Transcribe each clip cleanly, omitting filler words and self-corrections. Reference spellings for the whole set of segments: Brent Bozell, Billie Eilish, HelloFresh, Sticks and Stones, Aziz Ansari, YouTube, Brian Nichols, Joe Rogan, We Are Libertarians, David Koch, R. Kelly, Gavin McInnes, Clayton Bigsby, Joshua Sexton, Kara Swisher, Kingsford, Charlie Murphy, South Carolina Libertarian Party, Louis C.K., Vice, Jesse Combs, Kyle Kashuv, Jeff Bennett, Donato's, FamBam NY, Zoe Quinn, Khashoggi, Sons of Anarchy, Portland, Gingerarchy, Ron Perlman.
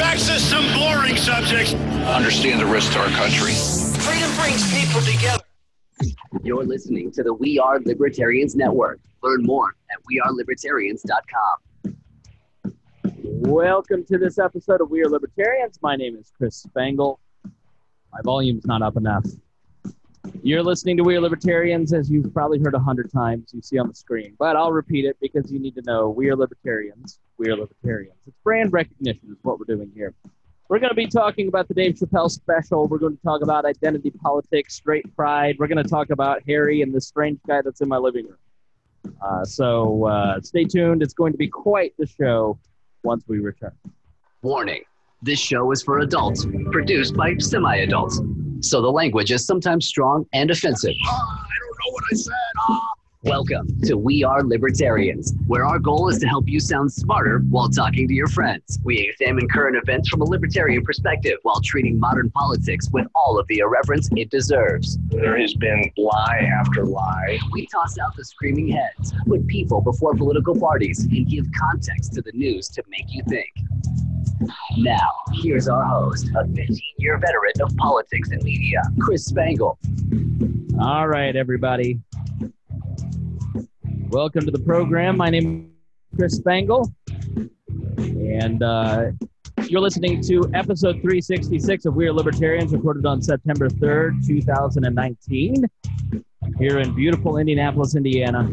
Back to some boring subjects. Understand the risk to our country. Freedom brings people together. You're listening to the We Are Libertarians Network. Learn more at wearelibertarians.com. Welcome to this episode of We Are Libertarians. My name is Chris Spangle. My volume's not up enough. You're listening to We Are Libertarians, as you've probably heard 100 times, you see on the screen. But I'll repeat it because you need to know We Are Libertarians. We Are Libertarians. It's brand recognition is what we're doing here. We're going to be talking about the Dave Chappelle special. We're going to talk about identity politics, straight pride. We're going to talk about Harry and this strange guy that's in my living room. So stay tuned. It's going to be quite the show once we return. Warning. This show is for adults, produced by semi-adults. So the language is sometimes strong and offensive. I don't know what I said. Welcome to We Are Libertarians, where our goal is to help you sound smarter while talking to your friends. We examine current events from a libertarian perspective while treating modern politics with all of the irreverence it deserves. There has been lie after lie. We toss out the screaming heads, put people before political parties, and give context to the news to make you think. Now, here's our host, a 15-year veteran of politics and media, Chris Spangle. All right, everybody. Welcome to the program. My name is Chris Spangle, and you're listening to episode 366 of We Are Libertarians, recorded on September 3rd, 2019, here in beautiful Indianapolis, Indiana.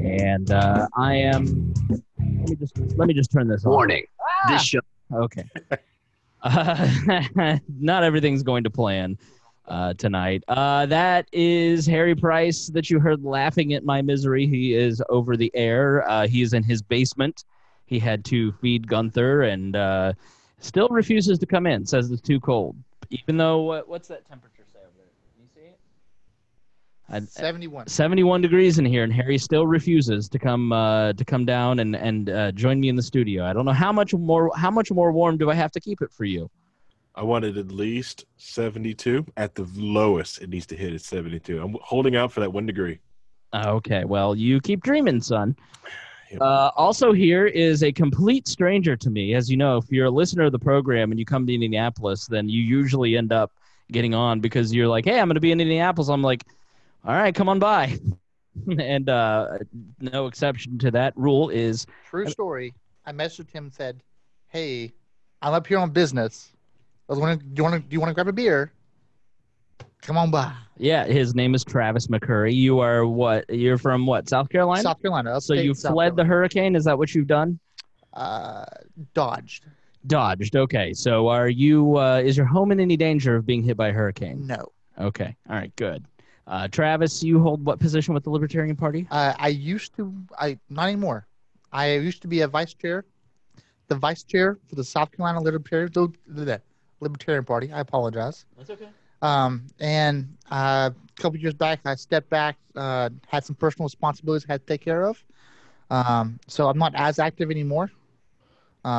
And I am. Let me just turn this on. Warning. This show. Okay. Not everything's going to plan. Tonight. That is Harry Price that you heard laughing at my misery. He is over the air. He is in his basement. He had to feed Gunther and still refuses to come in, says it's too cold. Even though, what's that temperature say over there? Can you see it? 71. 71 degrees in here, and Harry still refuses to come down and join me in the studio. I don't know how much more warm do I have to keep it for you? I wanted at least 72. At the lowest, it needs to hit at 72. I'm holding out for that 1 degree. Okay, well, you keep dreaming, son. Yep. Also here is a complete stranger to me. As you know, if you're a listener of the program and you come to Indianapolis, then you usually end up getting on because you're like, hey, I'm going to be in Indianapolis. I'm like, all right, come on by. And no exception to that rule is... True story. I messaged him and said, hey, I'm up here on business. Do you want to grab a beer? Come on by. Yeah, his name is Travis McCurry. You are what? You're from what? South Carolina? South Carolina. So you fled the hurricane? Is that what you've done? Dodged. Okay. So are you? Is your home in any danger of being hit by a hurricane? No. Okay. All right. Good. Travis, you hold what position with the Libertarian Party? Not anymore. I used to be a vice chair. The vice chair for the South Carolina Libertarian Party. I apologize. That's okay. And a couple years back, I stepped back, had some personal responsibilities I had to take care of. So I'm not as active anymore.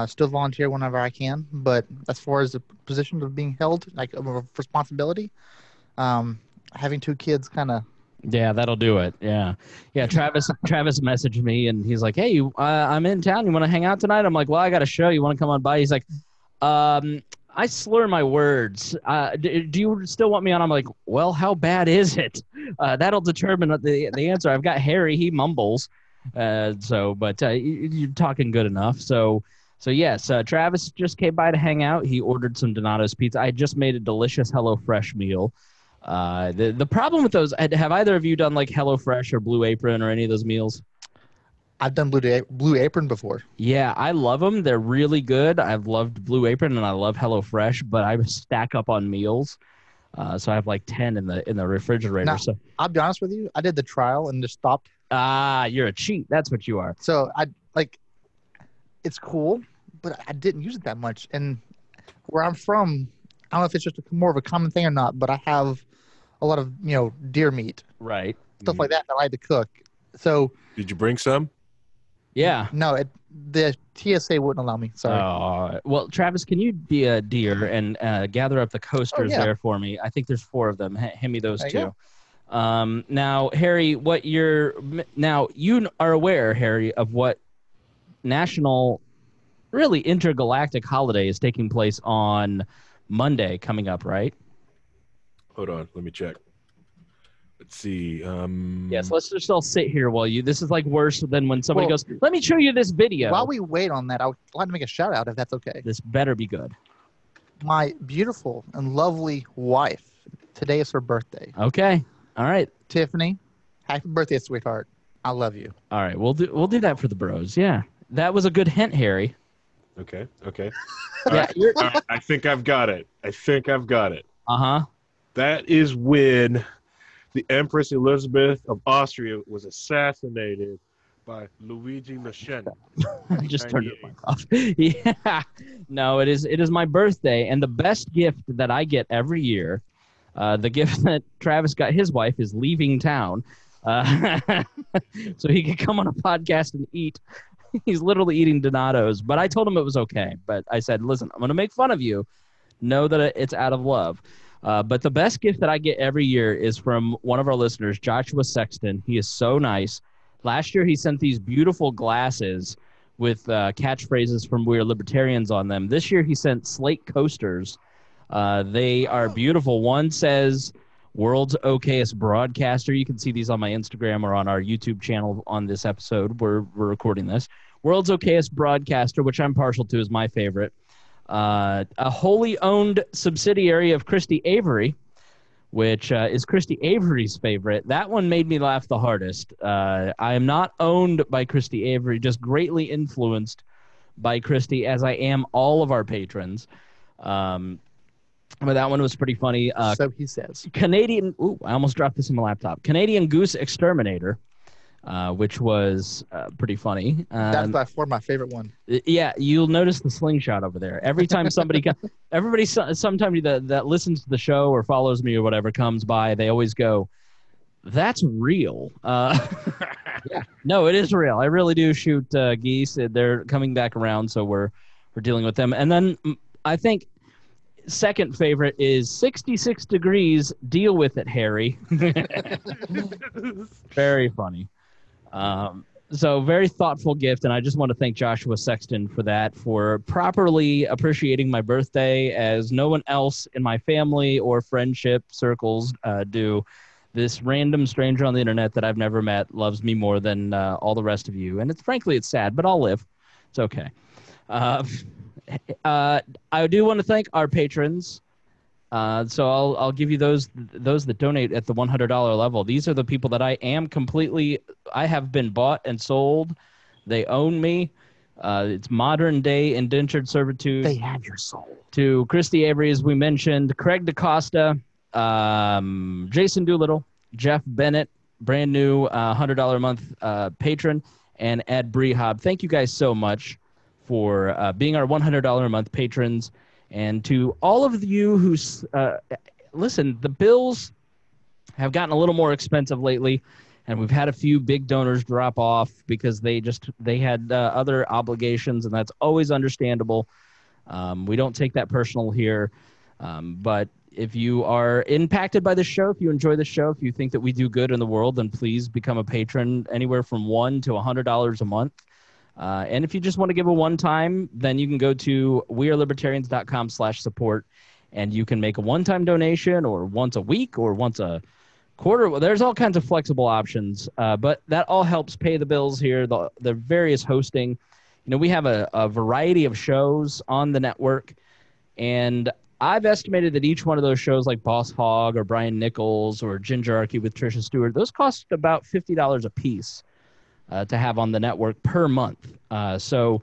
Still volunteer whenever I can. But as far as the position of being held, like a responsibility, having 2 kids kind of. Yeah, that'll do it. Yeah. Travis messaged me and he's like, "Hey, I'm in town. You want to hang out tonight?" I'm like, "Well, I got a show. You want to come on by?" He's like, I slur my words. Do you still want me on? I'm like, well, how bad is it? That'll determine the answer. I've got Harry. He mumbles. But you're talking good enough. So yes, Travis just came by to hang out. He ordered some Donato's pizza. I just made a delicious HelloFresh meal. The problem with those, have either of you done like HelloFresh or Blue Apron or any of those meals? I've done Blue Apron before. Yeah, I love them. They're really good. I've loved Blue Apron and I love HelloFresh, but I stack up on meals, so I have like 10 in the refrigerator. Now, so I'll be honest with you, I did the trial and just stopped. Ah, you're a cheat. That's what you are. So I like, it's cool, but I didn't use it that much. And where I'm from, I don't know if it's just more of a common thing or not, but I have a lot of deer meat, right? Stuff like that I like to cook. So did you bring some? Yeah. No, the TSA wouldn't allow me. Sorry. Well, Travis, can you be a deer and gather up the coasters there for me? I think there's 4 of them. Hand me those 2. Now, Harry, you are aware, Harry, of what national really intergalactic holiday is taking place on Monday coming up, right? Hold on, let me check. Let's see. Yes, let's just all sit here while you. This is like worse than when somebody goes, let me show you this video. While we wait on that, I would like to make a shout out if that's okay. This better be good. My beautiful and lovely wife. Today is her birthday. Okay. All right. Tiffany, happy birthday, sweetheart. I love you. All right. We'll do that for the bros. Yeah. That was a good hint, Harry. Okay. Okay. All right. I think I've got it. Uh-huh. That is when the Empress Elizabeth of Austria was assassinated by Luigi Lasceni. I just turned it off. Yeah. No, it is my birthday, and the best gift that I get every year, the gift that Travis got his wife is leaving town. So he could come on a podcast and eat. He's literally eating Donato's, but I told him it was okay. But I said, listen, I'm going to make fun of you. Know that it's out of love. But the best gift that I get every year is from one of our listeners, Joshua Sexton. He is so nice. Last year, he sent these beautiful glasses with catchphrases from We Are Libertarians on them. This year, he sent slate coasters. They are beautiful. One says, world's okayest broadcaster. You can see these on my Instagram or on our YouTube channel on this episode. We're recording this. World's okayest broadcaster, which I'm partial to, is my favorite. A wholly owned subsidiary of Christy Avery, which is Christy Avery's favorite. That one made me laugh the hardest. I am not owned by Christy Avery, just greatly influenced by Christy, as I am all of our patrons. But that one was pretty funny. So he says. Canadian – ooh, I almost dropped this in my laptop. Canadian Goose Exterminator. Which was pretty funny. That's by far my favorite one. Yeah, you'll notice the slingshot over there. Every time somebody – everybody sometimes that listens to the show or follows me or whatever comes by, they always go, that's real. Yeah. No, it is real. I really do shoot geese. They're coming back around, so we're dealing with them. And then I think second favorite is 66 degrees. Deal with it, Harry. Very funny. So very thoughtful gift, and I just want to thank Joshua Sexton for that, for properly appreciating my birthday as no one else in my family or friendship circles do. This random stranger on the internet that I've never met loves me more than all the rest of you, and frankly it's sad, but I'll live. It's okay. I do want to thank our patrons. So I'll give you those that donate at the $100 level. These are the people that I am completely – I have been bought and sold. They own me. It's modern-day indentured servitude. They have your soul. To Christy Avery, as we mentioned, Craig DaCosta, Jason Doolittle, Jeff Bennett, brand new $100 a month patron, and Ed Brehob. Thank you guys so much for being our $100 a month patrons. And to all of you who listen, the bills have gotten a little more expensive lately, and we've had a few big donors drop off because they had other obligations, and that's always understandable. We don't take that personal here, but if you are impacted by the show, if you enjoy the show, if you think that we do good in the world, then please become a patron anywhere from $1 to $100 a month. And if you just want to give a one-time, then you can go to wearelibertarians.com/support, and you can make a one-time donation or once a week or once a quarter. There's all kinds of flexible options, but that all helps pay the bills here, the various hosting. You know, we have a variety of shows on the network, and I've estimated that each one of those shows, like Boss Hog or Brian Nichols or Gingerarchy with Tricia Stewart, those cost about $50 a piece. To have on the network per month. So,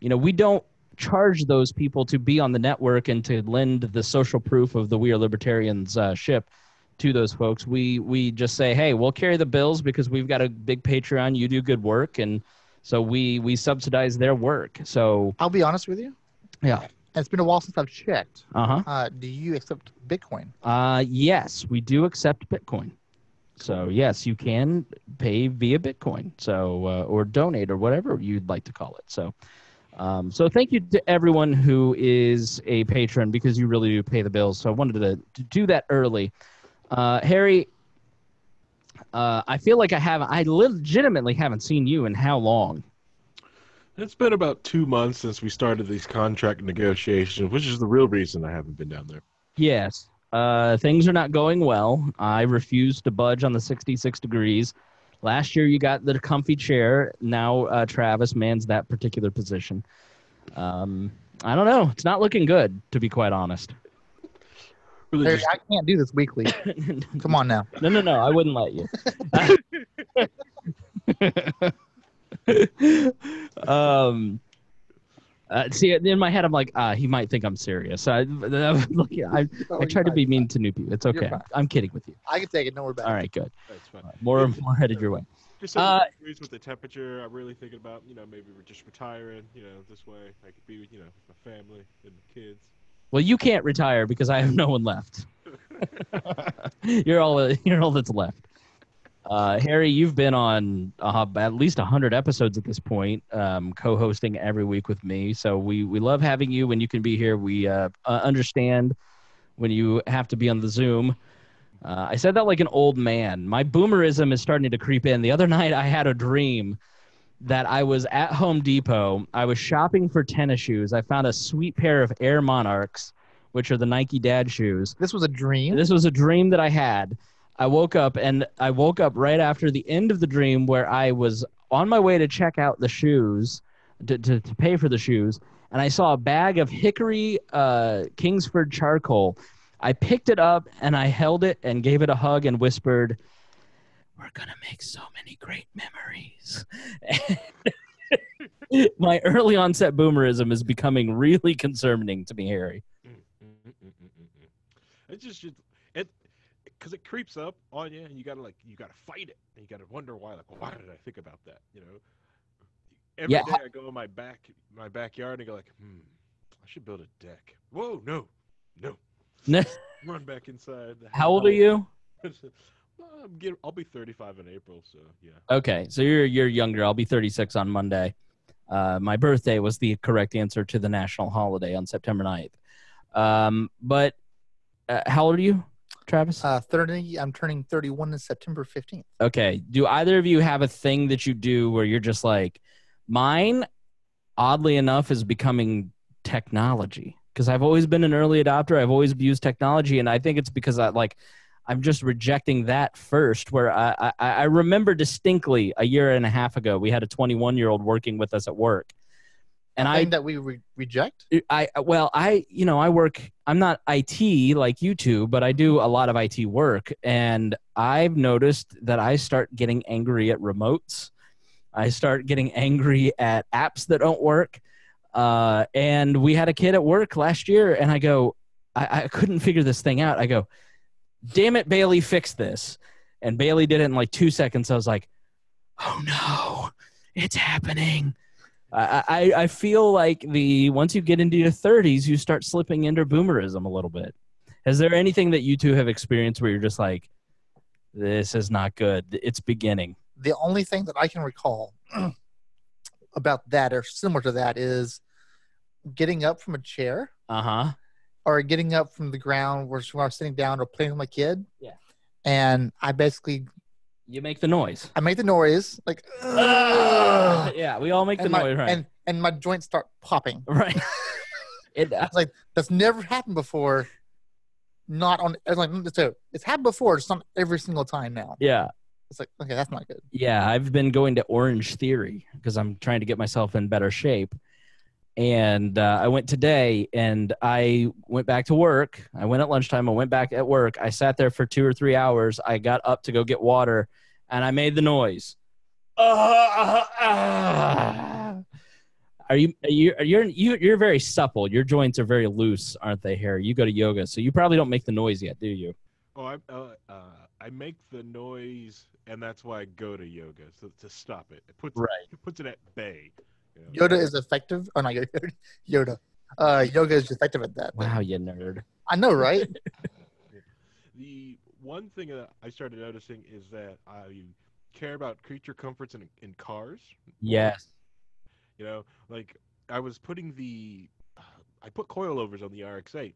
you know, we don't charge those people to be on the network and to lend the social proof of the We Are Libertarians ship to those folks. We just say, hey, we'll carry the bills because we've got a big Patreon. You do good work, and so we subsidize their work. So I'll be honest with you. Yeah. It's been a while since I've checked. Uh-huh. Do you accept Bitcoin? Yes, we do accept Bitcoin. So, yes, you can pay via Bitcoin, so or donate or whatever you'd like to call it. So, so thank you to everyone who is a patron, because you really do pay the bills. So I wanted to do that early. Harry, I feel like I legitimately haven't seen you in how long? It's been about 2 months since we started these contract negotiations, which is the real reason I haven't been down there. Yes. Things are not going well. I refuse to budge on the 66 degrees. Last year, you got the comfy chair. Now, Travis mans that particular position. I don't know. It's not looking good, to be quite honest. Really, I can't do this weekly. Come on now. No. I wouldn't let you. See, in my head, I'm like, he might think I'm serious. So I try to be mean to new people. It's okay. I'm kidding with you. I can take it. No, we're back. All right, good. That's fine. More headed your way. Just agrees with the temperature. I'm really thinking about, maybe we're just retiring. This way I could be, with my family and the kids. Well, you can't retire because I have no one left. You're all that's left. Harry, you've been on at least 100 episodes at this point, co-hosting every week with me. So we love having you when you can be here. We understand when you have to be on the Zoom. I said that like an old man. My boomerism is starting to creep in. The other night I had a dream that I was at Home Depot. I was shopping for tennis shoes. I found a sweet pair of Air Monarchs, which are the Nike dad shoes. This was a dream? This was a dream that I had. I woke up right after the end of the dream where I was on my way to check out the shoes, to pay for the shoes, and I saw a bag of Hickory Kingsford charcoal. I picked it up, and I held it and gave it a hug and whispered, "We're going to make so many great memories." My early onset boomerism is becoming really concerning to me, Harry. It just because it creeps up on you, and you gotta fight it, and you gotta wonder why. Like, why did I think about that? Every day I go in my backyard, and go like, I should build a deck. Whoa, no. Run back inside. How old are you? I'll be 35 in April, so yeah. Okay, so you're younger. I'll be 36 on Monday. My birthday was the correct answer to the national holiday on September 9th. But how old are you, Travis? 30. I'm turning 31 on September 15th. Okay. Do either of you have a thing that you do where you're just like, mine, oddly enough, is becoming technology, because I've always been an early adopter. I've always abused technology, and I think it's because I'm just rejecting that first, where I remember distinctly a year and a half ago, we had a 21-year-old working with us at work. And I think that we reject? I work, I'm not IT like you two, but I do a lot of IT work. And I've noticed that I start getting angry at remotes. I start getting angry at apps that don't work. And we had a kid at work last year, and I go, I couldn't figure this thing out. I go, "Damn it, Bailey, fix this." And Bailey did it in like 2 seconds. I was like, oh no, it's happening. I feel like once you get into your 30s, you start slipping into boomerism a little bit. Is there anything that you two have experienced where you're just like, this is not good, it's beginning? The only thing that I can recall about that or similar to that is getting up from a chair. Uh-huh. Or getting up from the ground where I was sitting down or playing with my kid. Yeah. And I basically... You make the noise. I make the noise. Like... yeah, we all make the noise, right? And my joints start popping. Right. It does. It's like, that's never happened before. Not on... It's happened before. It's not every single time now. Yeah. It's like, okay, that's not good. Yeah, I've been going to Orange Theory because I'm trying to get myself in better shape. And I went today, and I went back to work. I went at lunchtime. I went back at work. I sat there for 2 or 3 hours. I got up to go get water, and I made the noise. You're very supple. Your joints are very loose, aren't they, Harry? You go to yoga, so you probably don't make the noise yet, do you? Oh, I make the noise, and that's why I go to yoga, so to stop it. It puts it at bay. Yoda is effective. Oh, not Yoda. Yoda. Yoga is effective at that. Wow, you nerd. I know, right? The one thing that I started noticing is that I care about creature comforts in cars. Yes. Like I put coilovers on the RX-8.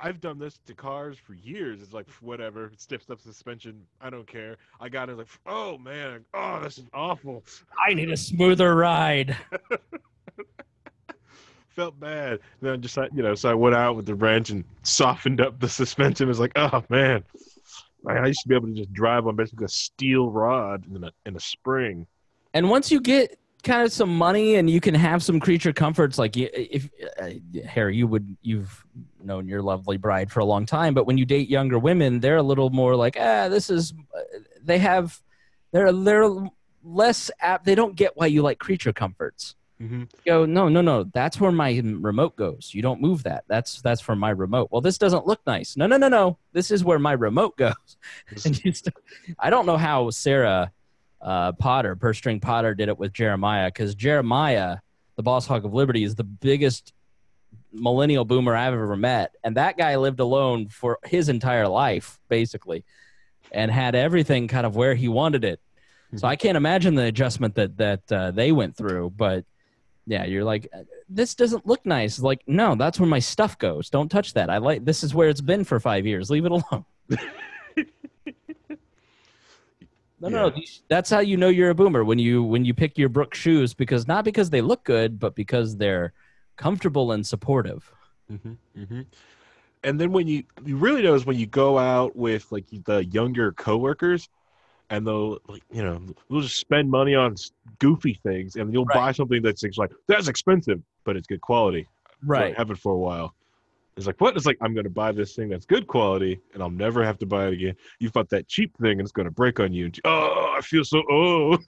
I've done this to cars for years. It's like, whatever, it stiffs up suspension. I don't care. I got it like, oh, man. Oh, this is awful. I need a smoother ride. Felt bad. And then just, you know, so I went out with the wrench and softened up the suspension. It was like, oh, man. I used to be able to just drive on basically a steel rod and a spring. And once you get kind of some money and you can have some creature comforts, like if Harry, you've known your lovely bride for a long time, but when you date younger women, they're a little more like, they're less apt. They don't get why you like creature comforts. Mm-hmm. Go, no, that's where my remote goes. You don't move that. That's for my remote. Well, this doesn't look nice. No, this is where my remote goes. And I don't know how Sarah Potter, Purse String Potter, did it with Jeremiah, because Jeremiah, the boss hog of liberty, is the biggest millennial boomer I've ever met, and that guy lived alone for his entire life basically and had everything kind of where he wanted it. So I can't imagine the adjustment that they went through. But yeah, you're like, this doesn't look nice. Like, no, that's where my stuff goes. Don't touch that. I like, this is where it's been for 5 years. Leave it alone. No. That's how you know you're a boomer, when you pick your Brooks shoes, because not because they look good, but because they're comfortable and supportive. Mm-hmm, mm-hmm. And then when you really know is when you go out with like the younger coworkers, and they'll like, you know, we'll just spend money on goofy things, and you'll buy something that's like, that's expensive, but it's good quality. Right, I have it for a while. It's like, what? It's like, I'm going to buy this thing that's good quality, and I'll never have to buy it again. You bought that cheap thing, and it's going to break on you. Oh, I feel so old.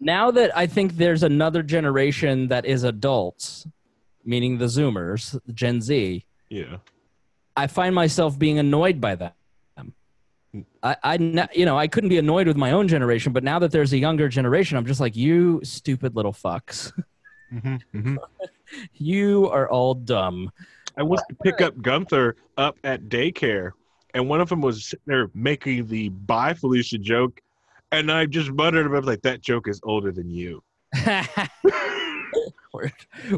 Now that I think there's another generation that is adults, meaning the Zoomers, Gen Z. Yeah. I find myself being annoyed by that. I couldn't be annoyed with my own generation, but now that there's a younger generation, I'm just like, you stupid little fucks. Mm-hmm, mm-hmm. You are all dumb. I went to pick up Gunther up at daycare, and one of them was sitting there making the "Bye Felicia" joke, and I just muttered about like, that joke is older than you.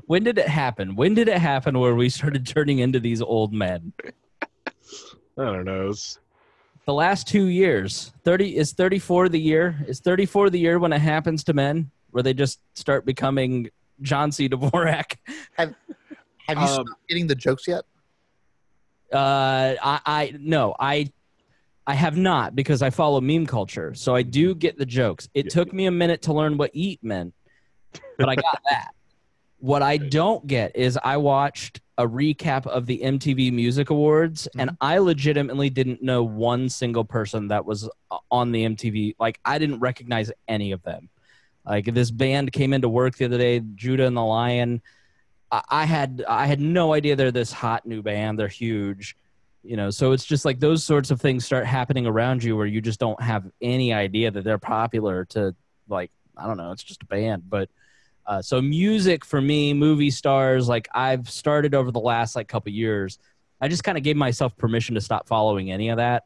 When did it happen? When did it happen where we started turning into these old men? I don't know. The last 2 years. 34 the year? Is 34 the year when it happens to men, where they just start becoming John C. Dvorak? Have you stopped getting the jokes yet? No, I have not, because I follow meme culture, so I do get the jokes. It took me a minute to learn what eat meant, but I got that. What I don't get is, I watched a recap of the MTV Music Awards, mm-hmm. and I legitimately didn't know one single person that was on the MTV. Like, I didn't recognize any of them. Like, this band came into work the other day, Judah and the Lion. I had no idea they're this hot new band. They're huge, you know. So it's just like those sorts of things start happening around you where you just don't have any idea that they're popular. To like, I don't know, it's just a band. But so music for me, movie stars, like I've started over the last like couple years, I just kind of gave myself permission to stop following any of that.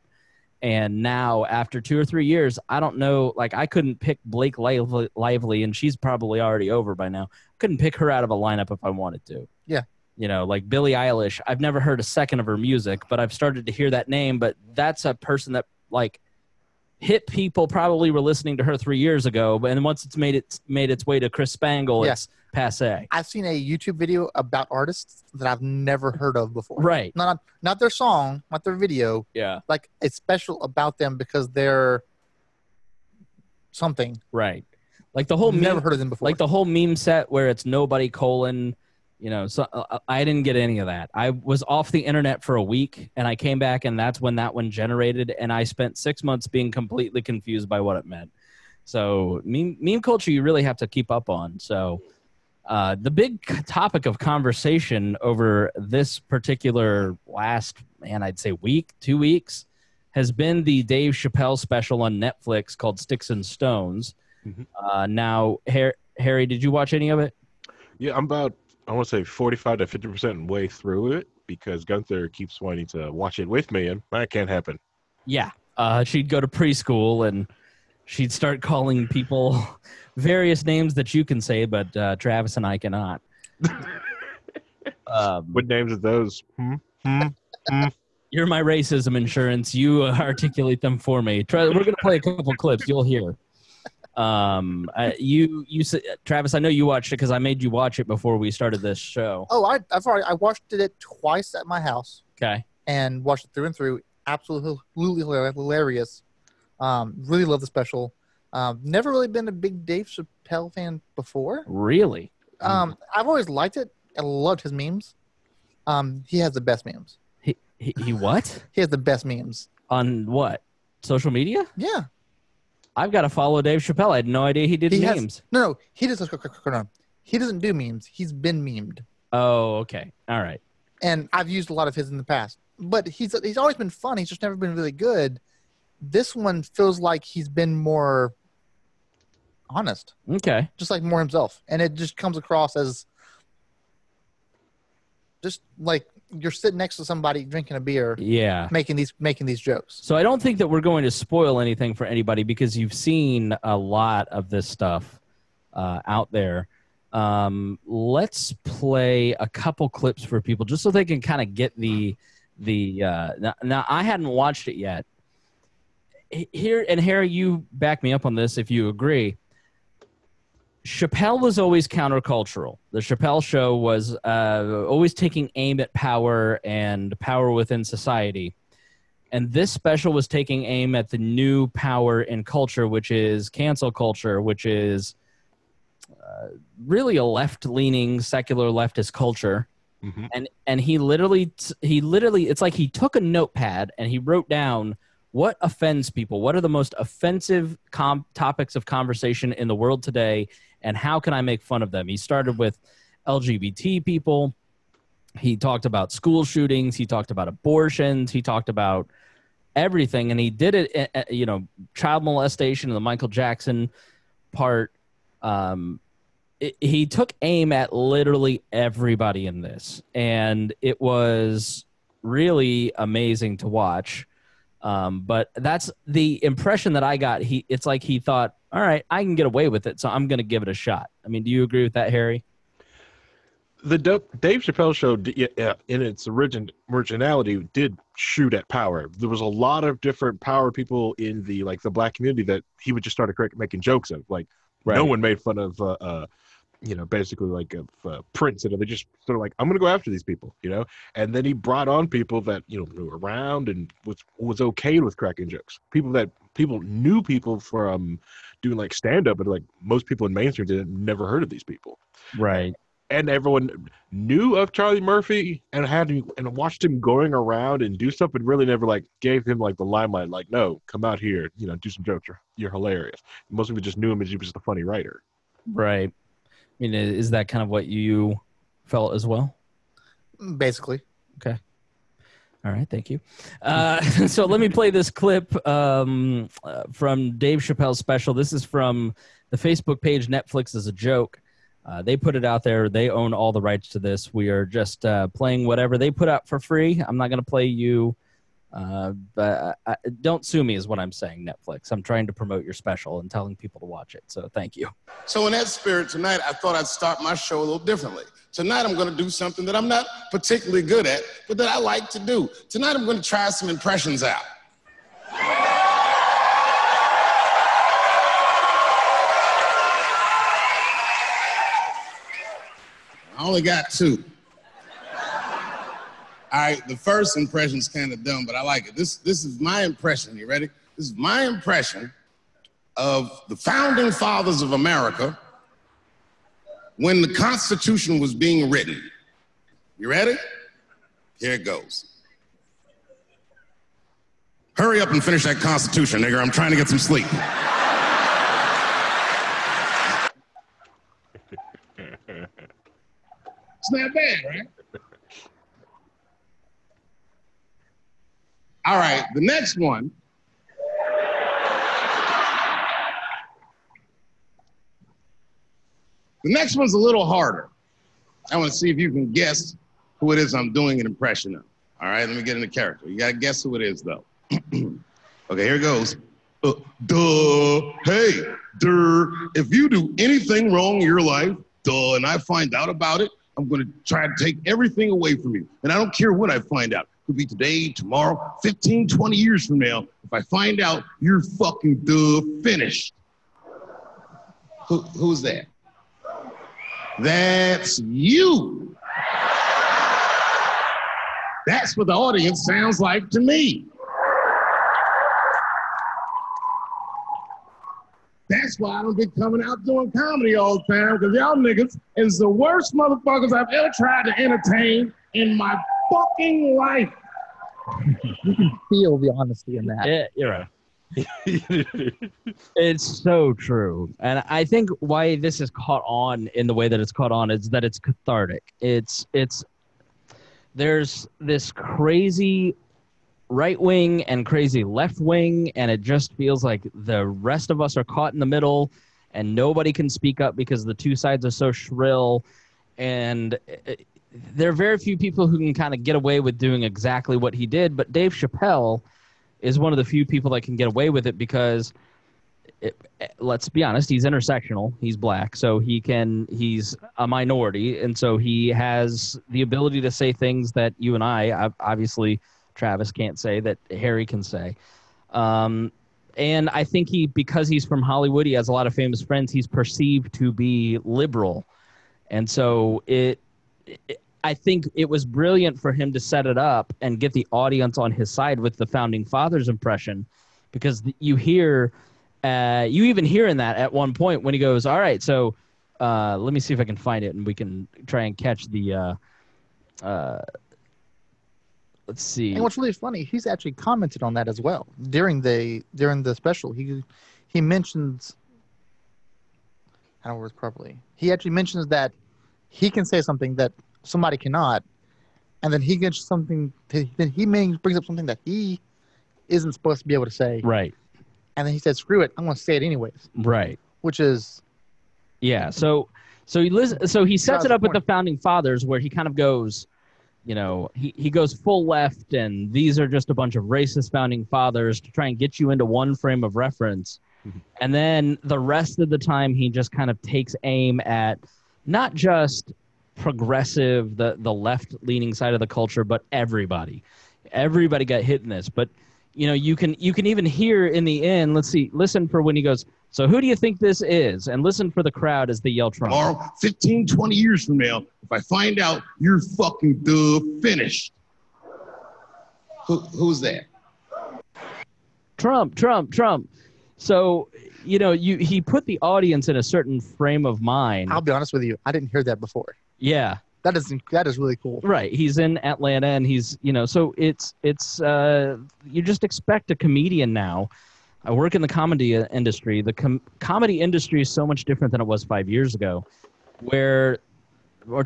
And now after 2 or 3 years, I don't know, like I couldn't pick Blake Lively, and she's probably already over by now. I couldn't pick her out of a lineup if I wanted to. Yeah. You know, like Billie Eilish, I've never heard a second of her music, but I've started to hear that name. But that's a person that like hit people probably were listening to her 3 years ago. And once it's made its way to Chris Spangle, it's passé. I've seen a YouTube video about artists that I've never heard of before. Right. Not their song, not their video. Yeah. Like, it's special about them because they're something. Right. Like the whole never heard of them before. Like the whole meme set where it's nobody : you know. So I didn't get any of that. I was off the internet for a week, and I came back, and that's when that one generated, and I spent 6 months being completely confused by what it meant. So meme culture, you really have to keep up on. So. The big topic of conversation over this particular last, I'd say week, 2 weeks, has been the Dave Chappelle special on Netflix called Sticks and Stones. Mm-hmm. Now, Harry, did you watch any of it? Yeah, I'm about, I want to say 45 to 50% way through it, because Gunther keeps wanting to watch it with me, and that can't happen. Yeah, she'd go to preschool, and she'd start calling people various names that you can say, but Travis and I cannot. What names are those? You're my racism insurance. You articulate them for me. We're going to play a couple clips. You'll hear. Travis, I know you watched it because I made you watch it before we started this show. Oh, I watched it twice at my house. Okay. And watched it through and through. Absolutely hilarious. Really love the special. Never really been a big Dave Chappelle fan before. Really? I've always liked it. I loved his memes. He has the best memes. He what? He has the best memes. On what? Social media? Yeah. I've got to follow Dave Chappelle. I had no idea he did memes. No, he doesn't. He doesn't do memes. He's been memed. Oh, okay. All right. And I've used a lot of his in the past, but he's always been fun. He's just never been really good. This one feels like he's been more honest. Okay. Just like more himself, and it just comes across as just like you're sitting next to somebody drinking a beer, yeah, making these jokes. So I don't think that we're going to spoil anything for anybody because you've seen a lot of this stuff out there. Let's play a couple clips for people just so they can kind of get the. Now I hadn't watched it yet. Here, and Harry, you back me up on this if you agree. Chappelle was always countercultural. The Chappelle Show was always taking aim at power and power within society. And this special was taking aim at the new power in culture, which is cancel culture, which is really a left-leaning, secular leftist culture. Mm-hmm. And he literally, it's like he took a notepad and he wrote down what offends people? What are the most offensive topics of conversation in the world today, and how can I make fun of them? He started with LGBT people. He talked about school shootings. He talked about abortions. He talked about everything, and he did it at, you know, child molestation and the Michael Jackson part. He took aim at literally everybody in this, and it was really amazing to watch. But that's the impression that I got. It's like he thought, all right, I can get away with it, so I'm going to give it a shot. I mean, do you agree with that, Harry? The Dave Chappelle Show, in its originality, did shoot at power. There was a lot of different power people in the black community that he would just start making jokes of. Like, right. No one made fun of, basically Prince, and they just sort of like, I'm going to go after these people, you know? And then he brought on people that, you know, were around and was okay with cracking jokes. People knew people from doing like stand-up, but like most people in mainstream never heard of these people. Right. And everyone knew of Charlie Murphy and watched him going around and do stuff, but really never like gave him like the limelight, like, no, come out here, you know, do some jokes. You're hilarious. Most people just knew him as he was just a funny writer. Right. I mean, is that kind of what you felt as well? Basically. Okay. All right. Thank you. So let me play this clip from Dave Chappelle's special. This is from the Facebook page, Netflix is a Joke. They put it out there. They own all the rights to this. We are just playing whatever they put out for free. I'm not going to play you. But don't sue me is what I'm saying, Netflix. I'm trying to promote your special and telling people to watch it, so thank you. So in that spirit tonight, I thought I'd start my show a little differently. Tonight I'm going to do something that I'm not particularly good at, but that I like to do. Tonight I'm going to try some impressions out. I only got 2. All right, the first impression's kind of dumb, but I like it. This is my impression. You ready? This is my impression of the founding fathers of America when the Constitution was being written. You ready? Here it goes. Hurry up and finish that Constitution, nigger. I'm trying to get some sleep. It's not bad, right? All right, the next one. The next one's a little harder. I want to see if you can guess who it is I'm doing an impression of. All right, let me get into character. You got to guess who it is, though. Okay, here it goes. If you do anything wrong in your life, and I find out about it, I'm going to try to take everything away from you. And I don't care what I find out. could be today, tomorrow, 15, 20 years from now. If I find out, you're fucking done finished. Who's that? That's you. That's what the audience sounds like to me. That's why I don't get coming out doing comedy all the time, because y'all niggas is the worst motherfuckers I've ever tried to entertain in my fucking life. You can feel the honesty in that. Yeah, you're right. It's so true. And I think why this is caught on in the way that it's caught on is that it's cathartic. It's there's this crazy right wing and crazy left wing, and it just feels like the rest of us are caught in the middle and nobody can speak up because the two sides are so shrill, and there are very few people who can kind of get away with doing exactly what he did. But Dave Chappelle is one of the few people that can get away with it because, let's be honest, he's intersectional. He's black, so he's a minority, and so he has the ability to say things that you and I, obviously Travis can't say, that Harry can say. And I think because he's from Hollywood, he has a lot of famous friends, he's perceived to be liberal. And so I think it was brilliant for him to set it up and get the audience on his side with the Founding Fathers impression, because you even hear in that at one point when he goes, all right, so let me see if I can find it and we can try and catch the let's see. And what's really funny, he's actually commented on that as well during the special. He mentions, I don't know words properly. He actually mentions that he can say something that somebody cannot, and then he gets something. Then he brings up something that he isn't supposed to be able to say. Right. And then he says, "Screw it, I'm going to say it anyways." Right. Which is, yeah. So he sets it up with the Founding Fathers, where he kind of goes, you know, he goes full left, and these are just a bunch of racist Founding Fathers to try and get you into one frame of reference. Mm-hmm. And then the rest of the time, he just kind of takes aim at not just progressive, the left-leaning side of the culture, but everybody. Everybody got hit in this. But, you know, you can even hear in the end, listen for when he goes, so who do you think this is? And listen for the crowd as they yell Trump. Tomorrow, 15, 20 years from now, if I find out, you're fucking done finished. Who's that? Trump, Trump, Trump. So, you know, he put the audience in a certain frame of mind. I'll be honest with you, I didn't hear that before. Yeah. That is really cool. Right. He's in Atlanta, and he's, you know, so it's you just expect a comedian now. I work in the comedy industry. The comedy industry is so much different than it was 5 years ago, or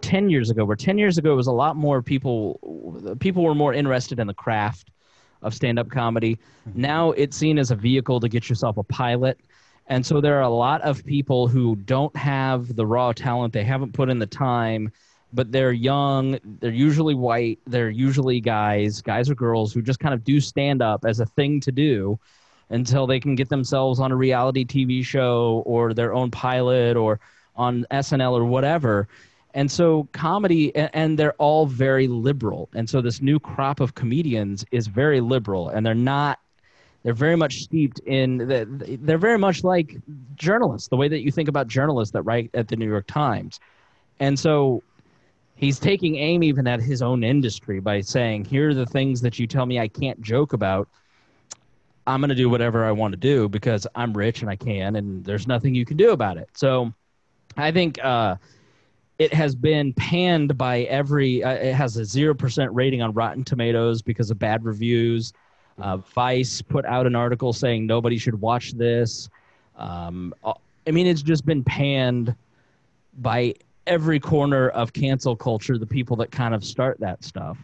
10 years ago, where 10 years ago it was a lot more people were more interested in the craft of stand-up comedy. Mm-hmm. Now it's seen as a vehicle to get yourself a pilot. And so there are a lot of people who don't have the raw talent. They haven't put in the time, but they're young. They're usually white. They're usually guys or girls who just kind of do stand-up as a thing to do until they can get themselves on a reality TV show or their own pilot or on SNL or whatever. And so comedy, and they're all very liberal. And so this new crop of comedians is very liberal, and they're very much steeped in, they're very much like journalists, the way that you think about journalists that write at the New York Times. And so he's taking aim even at his own industry by saying, here are the things that you tell me I can't joke about. I'm going to do whatever I want to do because I'm rich and I can, and there's nothing you can do about it. So I think it has been panned by it has a 0% rating on Rotten Tomatoes because of bad reviews. Vice put out an article saying nobody should watch this. I mean, it's just been panned by every corner of cancel culture, the people that kind of start that stuff.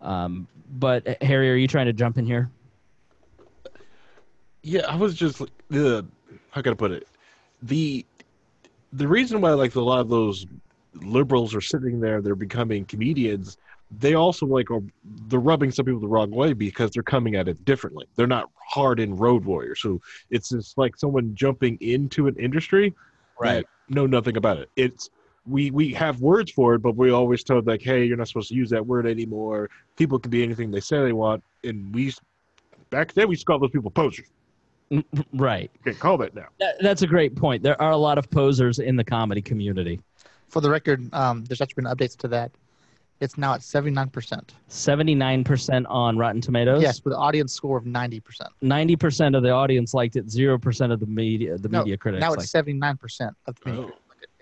But Harry, are you trying to jump in here? Yeah, I was just how can I put it? The reason why, like, a lot of those liberals are sitting there, they're becoming comedians. They also they're rubbing some people the wrong way because they're coming at it differently. They're not hardened road warriors. So it's just like someone jumping into an industry, right? Know nothing about it. It's we have words for it, but we're always told, like, hey, you're not supposed to use that word anymore. People can be anything they say they want. And we, back then, we used to call those people posers. Right. You can't call that now. That's a great point. There are a lot of posers in the comedy community. For the record, there's actually been updates to that. It's now at 79%. 79% on Rotten Tomatoes? Yes, with an audience score of 90%. 90% of the audience liked it, 0% of the media critics. Now it's 79% of the media.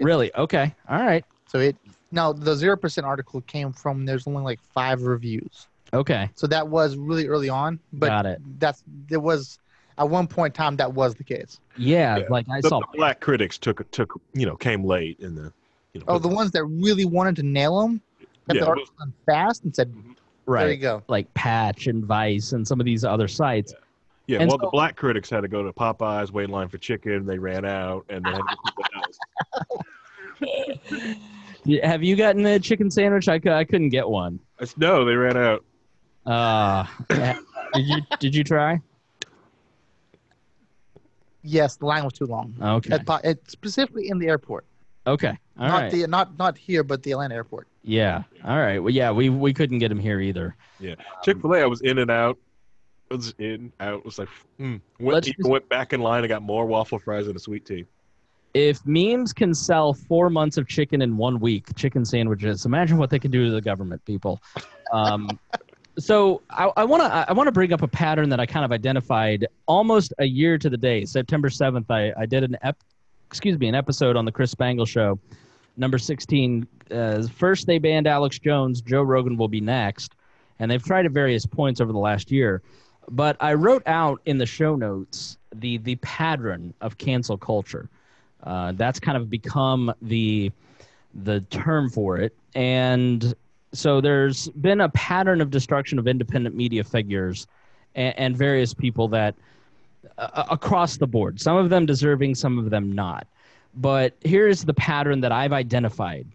Really? Okay. All right. So it now the 0% article came from there's only like 5 reviews. Okay. So that was really early on, but got it. There was at one point in time that was the case. Yeah, like I saw the black critics took you know, came late in the the ones that really wanted to nail them. The article done fast and said, right, there you go. Like Patch and Vice and some of these other sites. Yeah, well, the black critics had to go to Popeye's, wait in line for chicken. They ran out, and they had to go somewhere else. Have you gotten a chicken sandwich? I couldn't get one. No, they ran out. Did you try? Yes, the line was too long. Okay. Specifically in the airport. Okay. All right. Not here, but the Atlanta airport. Yeah. All right. Well, yeah, we couldn't get them here either. Yeah. Chick-fil-A, I was in and out. It was in, out. It was like, went back in line and got more waffle fries and a sweet tea. If memes can sell 4 months of chicken in 1 week, chicken sandwiches, imagine what they can do to the government, people. So I want to bring up a pattern that I kind of identified almost a year to the day. September 7th, I did an episode on the Chris Spangle Show, number 16. First, they banned Alex Jones. Joe Rogan will be next. And they've tried at various points over the last year. But I wrote out in the show notes the pattern of cancel culture. That's kind of become the term for it. And so there's been a pattern of destruction of independent media figures and various people that across the board, some of them deserving, some of them not. But here's the pattern that I've identified.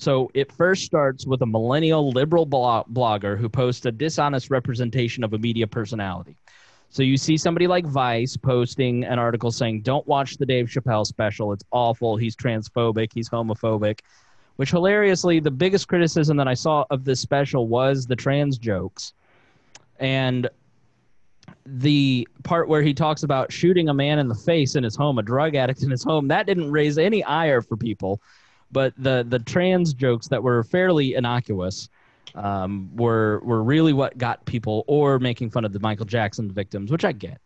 So it first starts with a millennial liberal blogger who posts a dishonest representation of a media personality. So you see somebody like Vice posting an article saying, don't watch the Dave Chappelle special. It's awful. He's transphobic. He's homophobic, which hilariously, the biggest criticism that I saw of this special was the trans jokes. And the part where he talks about shooting a man in the face in his home, a drug addict in his home, that didn't raise any ire for people. But the trans jokes that were fairly innocuous were really what got people, or making fun of the Michael Jackson victims, which I get.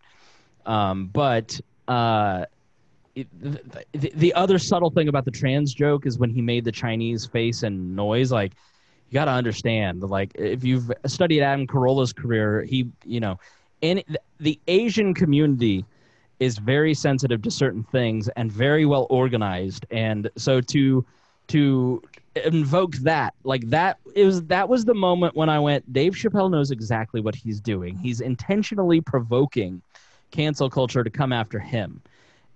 The other subtle thing about the trans joke is when he made the Chinese face and noise, like, you got to understand, like, if you've studied Adam Carolla's career, the Asian community is very sensitive to certain things and very well organized, and so to invoke that, like, that was the moment when I went, Dave Chappelle knows exactly what he's doing. He's intentionally provoking cancel culture to come after him,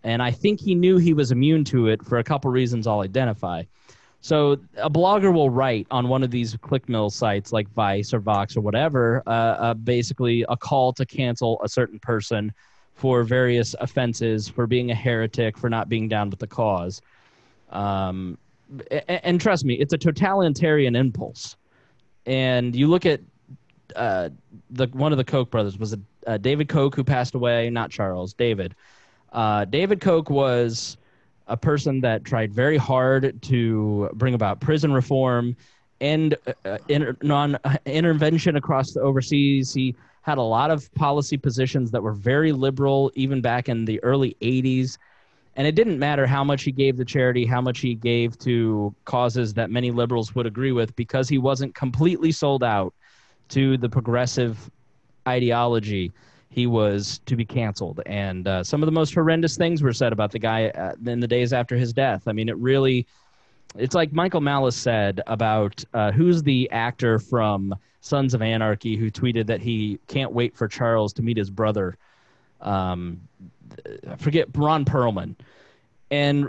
and I think he knew he was immune to it for a couple reasons I'll identify. So a blogger will write on one of these clickmill sites like Vice or Vox or whatever, basically a call to cancel a certain person for various offenses, for being a heretic, for not being down with the cause. And trust me, it's a totalitarian impulse. And you look at one of the Koch brothers, was David Koch, who passed away, not Charles, David. David Koch was a person that tried very hard to bring about prison reform and intervention across the overseas. He had a lot of policy positions that were very liberal, even back in the early 80s. And it didn't matter how much he gave to charity, how much he gave to causes that many liberals would agree with, because he wasn't completely sold out to the progressive ideology. He was to be canceled. And some of the most horrendous things were said about the guy in the days after his death. I mean, it's like Michael Malice said about who's the actor from Sons of Anarchy who tweeted that he can't wait for Charles to meet his brother. I forget, Ron Perlman. And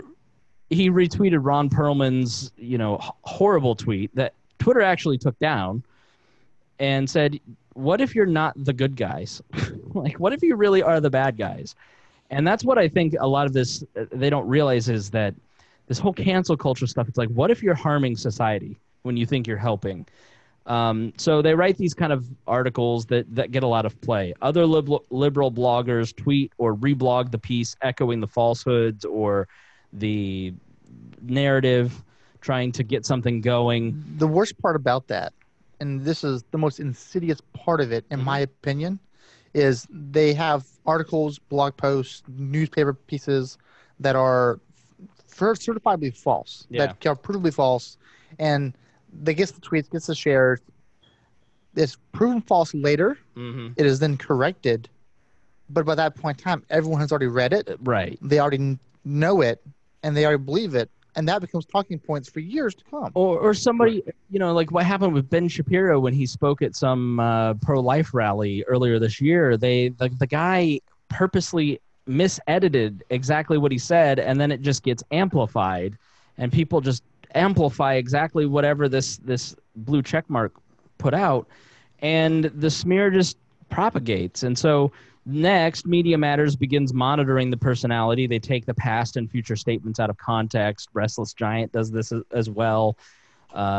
he retweeted Ron Perlman's, horrible tweet that Twitter actually took down and said, what if you're not the good guys? Like, what if you really are the bad guys? And that's what I think a lot of this, they don't realize, is that this whole cancel culture stuff, it's like, what if you're harming society when you think you're helping? So they write these kind of articles that get a lot of play. Other liberal bloggers tweet or reblog the piece echoing the falsehoods or the narrative, trying to get something going. The worst part about that, and this is the most insidious part of it, in my opinion, is they have articles, blog posts, newspaper pieces that are certifiably false, that are provably false, and they get the tweets, gets the shares. It's proven false later. It is then corrected, but by that point in time, everyone has already read it. Right. They already know it, and they already believe it. And that becomes talking points for years to come. Or somebody, you know, like what happened with Ben Shapiro when he spoke at some pro-life rally earlier this year. The guy purposely misedited exactly what he said, and then it just gets amplified, and people just amplify exactly whatever this blue check mark put out, and the smear just propagates. And so next, Media Matters begins monitoring the personality. They take the past and future statements out of context. Restless Giant does this as well.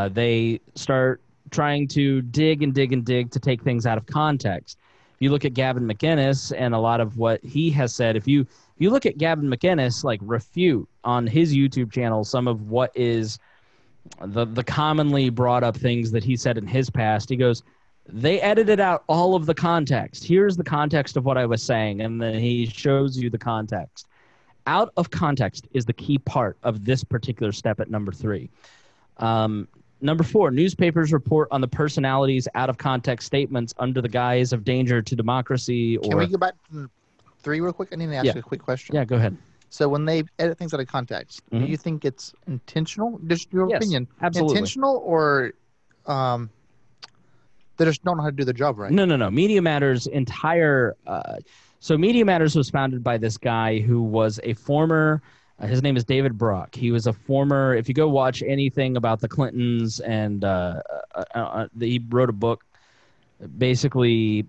They start trying to dig to take things out of context. If you look at Gavin McInnes and a lot of what he has said, if you look at Gavin McInnes, like refute on his YouTube channel some of what is the commonly brought up things that he said in his past, he goes, they edited out all of the context. Here's the context of what I was saying, and then he shows you the context. Out of context is the key part of this particular step at number 3. Number 4, newspapers report on the personality's out-of-context statements under the guise of danger to democracy. Or... Can we go back to 3 real quick? I need to ask you a quick question. Yeah, go ahead. So when they edit things out of context, do you think it's intentional? Just your opinion. Absolutely. Intentional or... They just don't know how to do their job right. No. Media Matters' entire so Media Matters was founded by this guy who was a former – his name is David Brock. He was a former – if you go watch anything about the Clintons and he wrote a book basically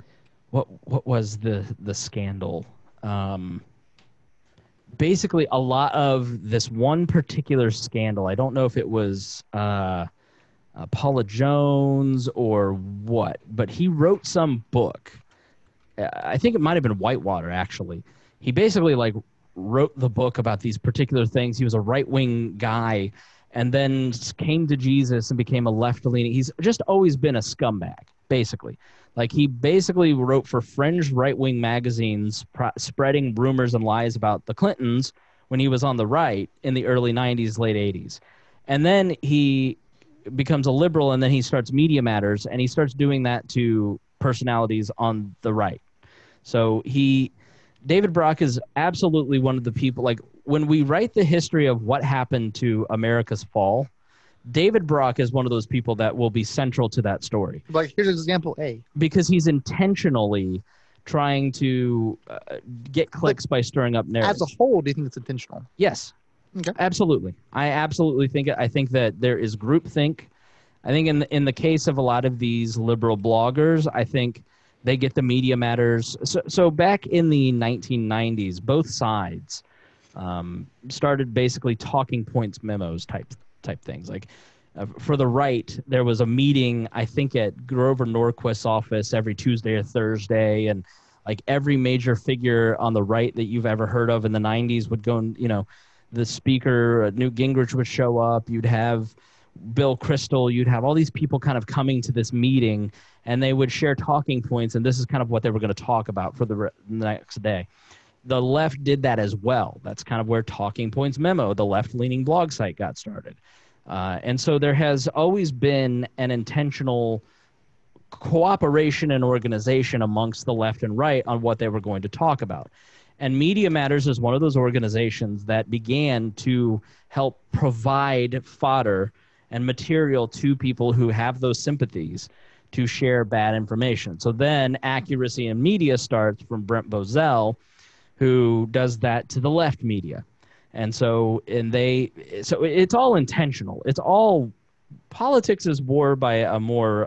– what was the scandal? Basically a lot of this one particular scandal. I don't know if it was Paula Jones or what, but he wrote some book. I think it might have been Whitewater, actually. He basically like wrote the book about these particular things. He was a right-wing guy and then came to Jesus and became a left-leaning. He's just always been a scumbag, basically. Like he basically wrote for fringe right-wing magazines spreading rumors and lies about the Clintons when he was on the right in the early 90s, late 80s. And then he becomes a liberal, and then he starts Media Matters, and he starts doing that to personalities on the right. So David Brock is absolutely one of the people, like when we write the history of what happened to America's fall, David Brock is one of those people that will be central to that story. Like here's example A. Because he's intentionally trying to get clicks by stirring up narratives. As a whole, do you think it's intentional? Yes. Okay. Absolutely. I absolutely think it. I think that there is groupthink. I think in the case of a lot of these liberal bloggers, I think they get the Media Matters. So back in the 1990s, both sides started basically talking points memos type things. Like for the right, there was a meeting, I think, at Grover Norquist's office every Tuesday or Thursday, and like every major figure on the right that you've ever heard of in the 90s would go and, you know, the speaker, Newt Gingrich, would show up. You'd have Bill Kristol. You'd have all these people kind of coming to this meeting, and they would share talking points, and this is kind of what they were going to talk about for the next day. The left did that as well. That's kind of where Talking Points Memo, the left-leaning blog site, got started. And so there has always been an intentional cooperation and organization amongst the left and right on what they were going to talk about. And Media Matters is one of those organizations that began to help provide fodder and material to people who have those sympathies to share bad information. So then Accuracy in Media starts from Brent Bozell, who does that to the left media. So it's all intentional. It's all politics is war by a more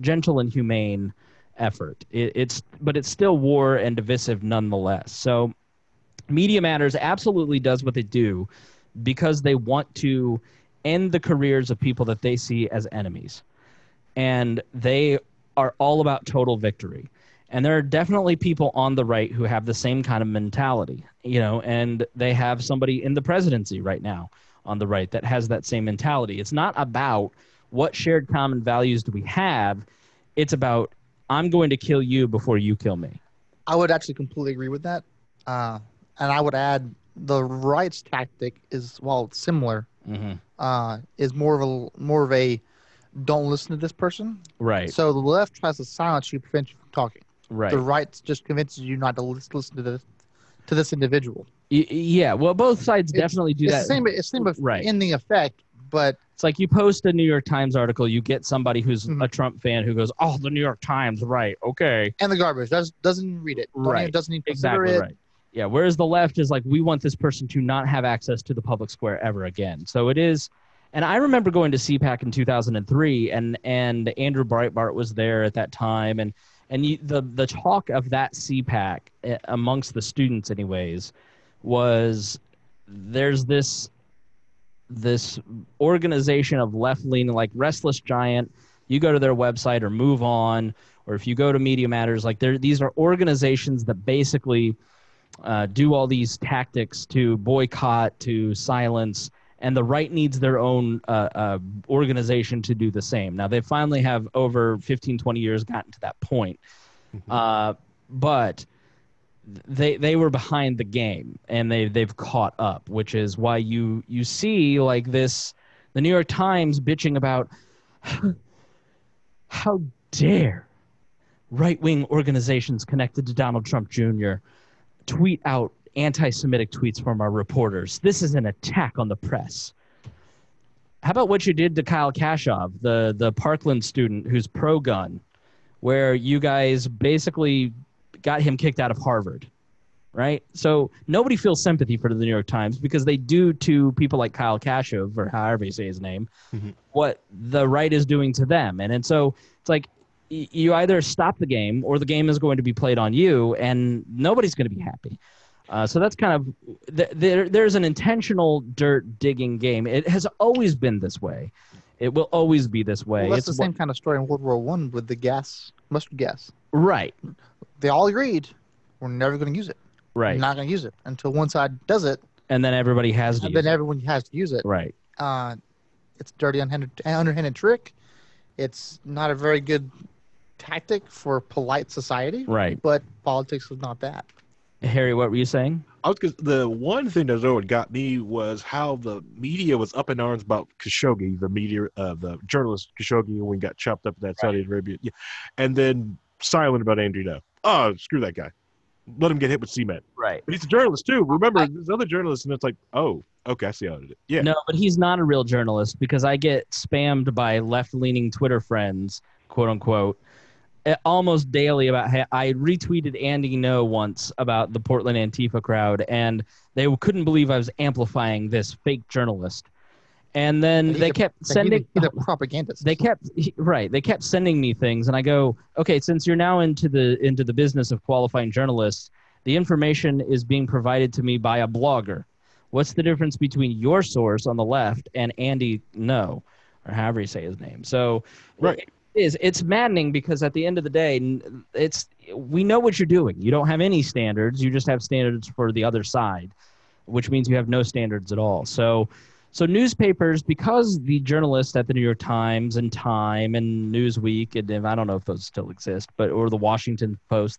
gentle and humane effort. But it's still war and divisive nonetheless. So Media Matters absolutely does what they do because they want to end the careers of people that they see as enemies. And they are all about total victory. And there are definitely people on the right who have the same kind of mentality, you know, and they have somebody in the presidency right now on the right that has that same mentality. It's not about what shared common values do we have. It's about, I'm going to kill you before you kill me. I would actually completely agree with that. And I would add the right's tactic is, while it's similar, is more of a don't listen to this person. Right. So the left tries to silence you, prevent you from talking. Right. The right just convinces you not to listen to this individual. Yeah. Well, both sides definitely do that. It's the same in the effect, but it's like you post a New York Times article, you get somebody who's a Trump fan who goes, "Oh, the New York Times, right? Okay." And the garbage doesn't read it. Right. Doesn't even consider it. Right. Yeah. Whereas the left is like, we want this person to not have access to the public square ever again. So it is. And I remember going to CPAC in 2003, and Andrew Breitbart was there at that time, and the talk of that CPAC amongst the students, anyways, was there's this organization of left-leaning, like Restless Giant. You go to their website, or Move On, or if you go to Media Matters, like these are organizations that basically do all these tactics to boycott, to silence. And the right needs their own organization to do the same. Now, they finally have, over 15, 20 years, gotten to that point. But they were behind the game, and they've caught up, which is why you see like this, the New York Times bitching about how dare right-wing organizations connected to Donald Trump Jr. tweet out anti-Semitic tweets from our reporters. This is an attack on the press. How about what you did to Kyle Kashuv, the Parkland student who's pro-gun, where you guys basically got him kicked out of Harvard, right? So nobody feels sympathy for the New York Times, because they do to people like Kyle Kashuv, or however you say his name, what the right is doing to them. And so it's like, you either stop the game, or the game is going to be played on you, and nobody's going to be happy. So that's kind of there's an intentional dirt digging game. It has always been this way. It will always be this way. Well, it's the same kind of story in World War I with the mustard gas. Right. They all agreed we're never going to use it. Right. We're not going to use it until one side does it. And then everybody has to use it. And then everyone has to use it. Right. It's a dirty, underhanded trick. It's not a very good tactic for polite society. Right. But politics is not that. Harry, what were you saying? The one thing that really got me was how the media was up in arms about Khashoggi, the journalist Khashoggi, when he got chopped up in that Saudi Arabia. Yeah. And then silent about Andy Ngo. Oh, screw that guy. Let him get hit with cement. Right. But he's a journalist, too. Remember, there's other journalists, and it's like, oh, okay, I see how it is. Yeah. No, but he's not a real journalist, because I get spammed by left-leaning Twitter friends, quote-unquote, almost daily about how I retweeted Andy Ngo once about the Portland Antifa crowd, and they couldn't believe I was amplifying this fake journalist. And then they kept sending the propagandists. They kept sending me things, and I go, okay, since you're now into the business of qualifying journalists, the information is being provided to me by a blogger. What's the difference between your source on the left and Andy Ngo, or however you say his name? So right. It's maddening, because at the end of the day, we know what you're doing. You don't have any standards. You just have standards for the other side, which means you have no standards at all. So newspapers, because the journalists at the New York Times and Time and Newsweek, and I don't know if those still exist, but or the Washington Post,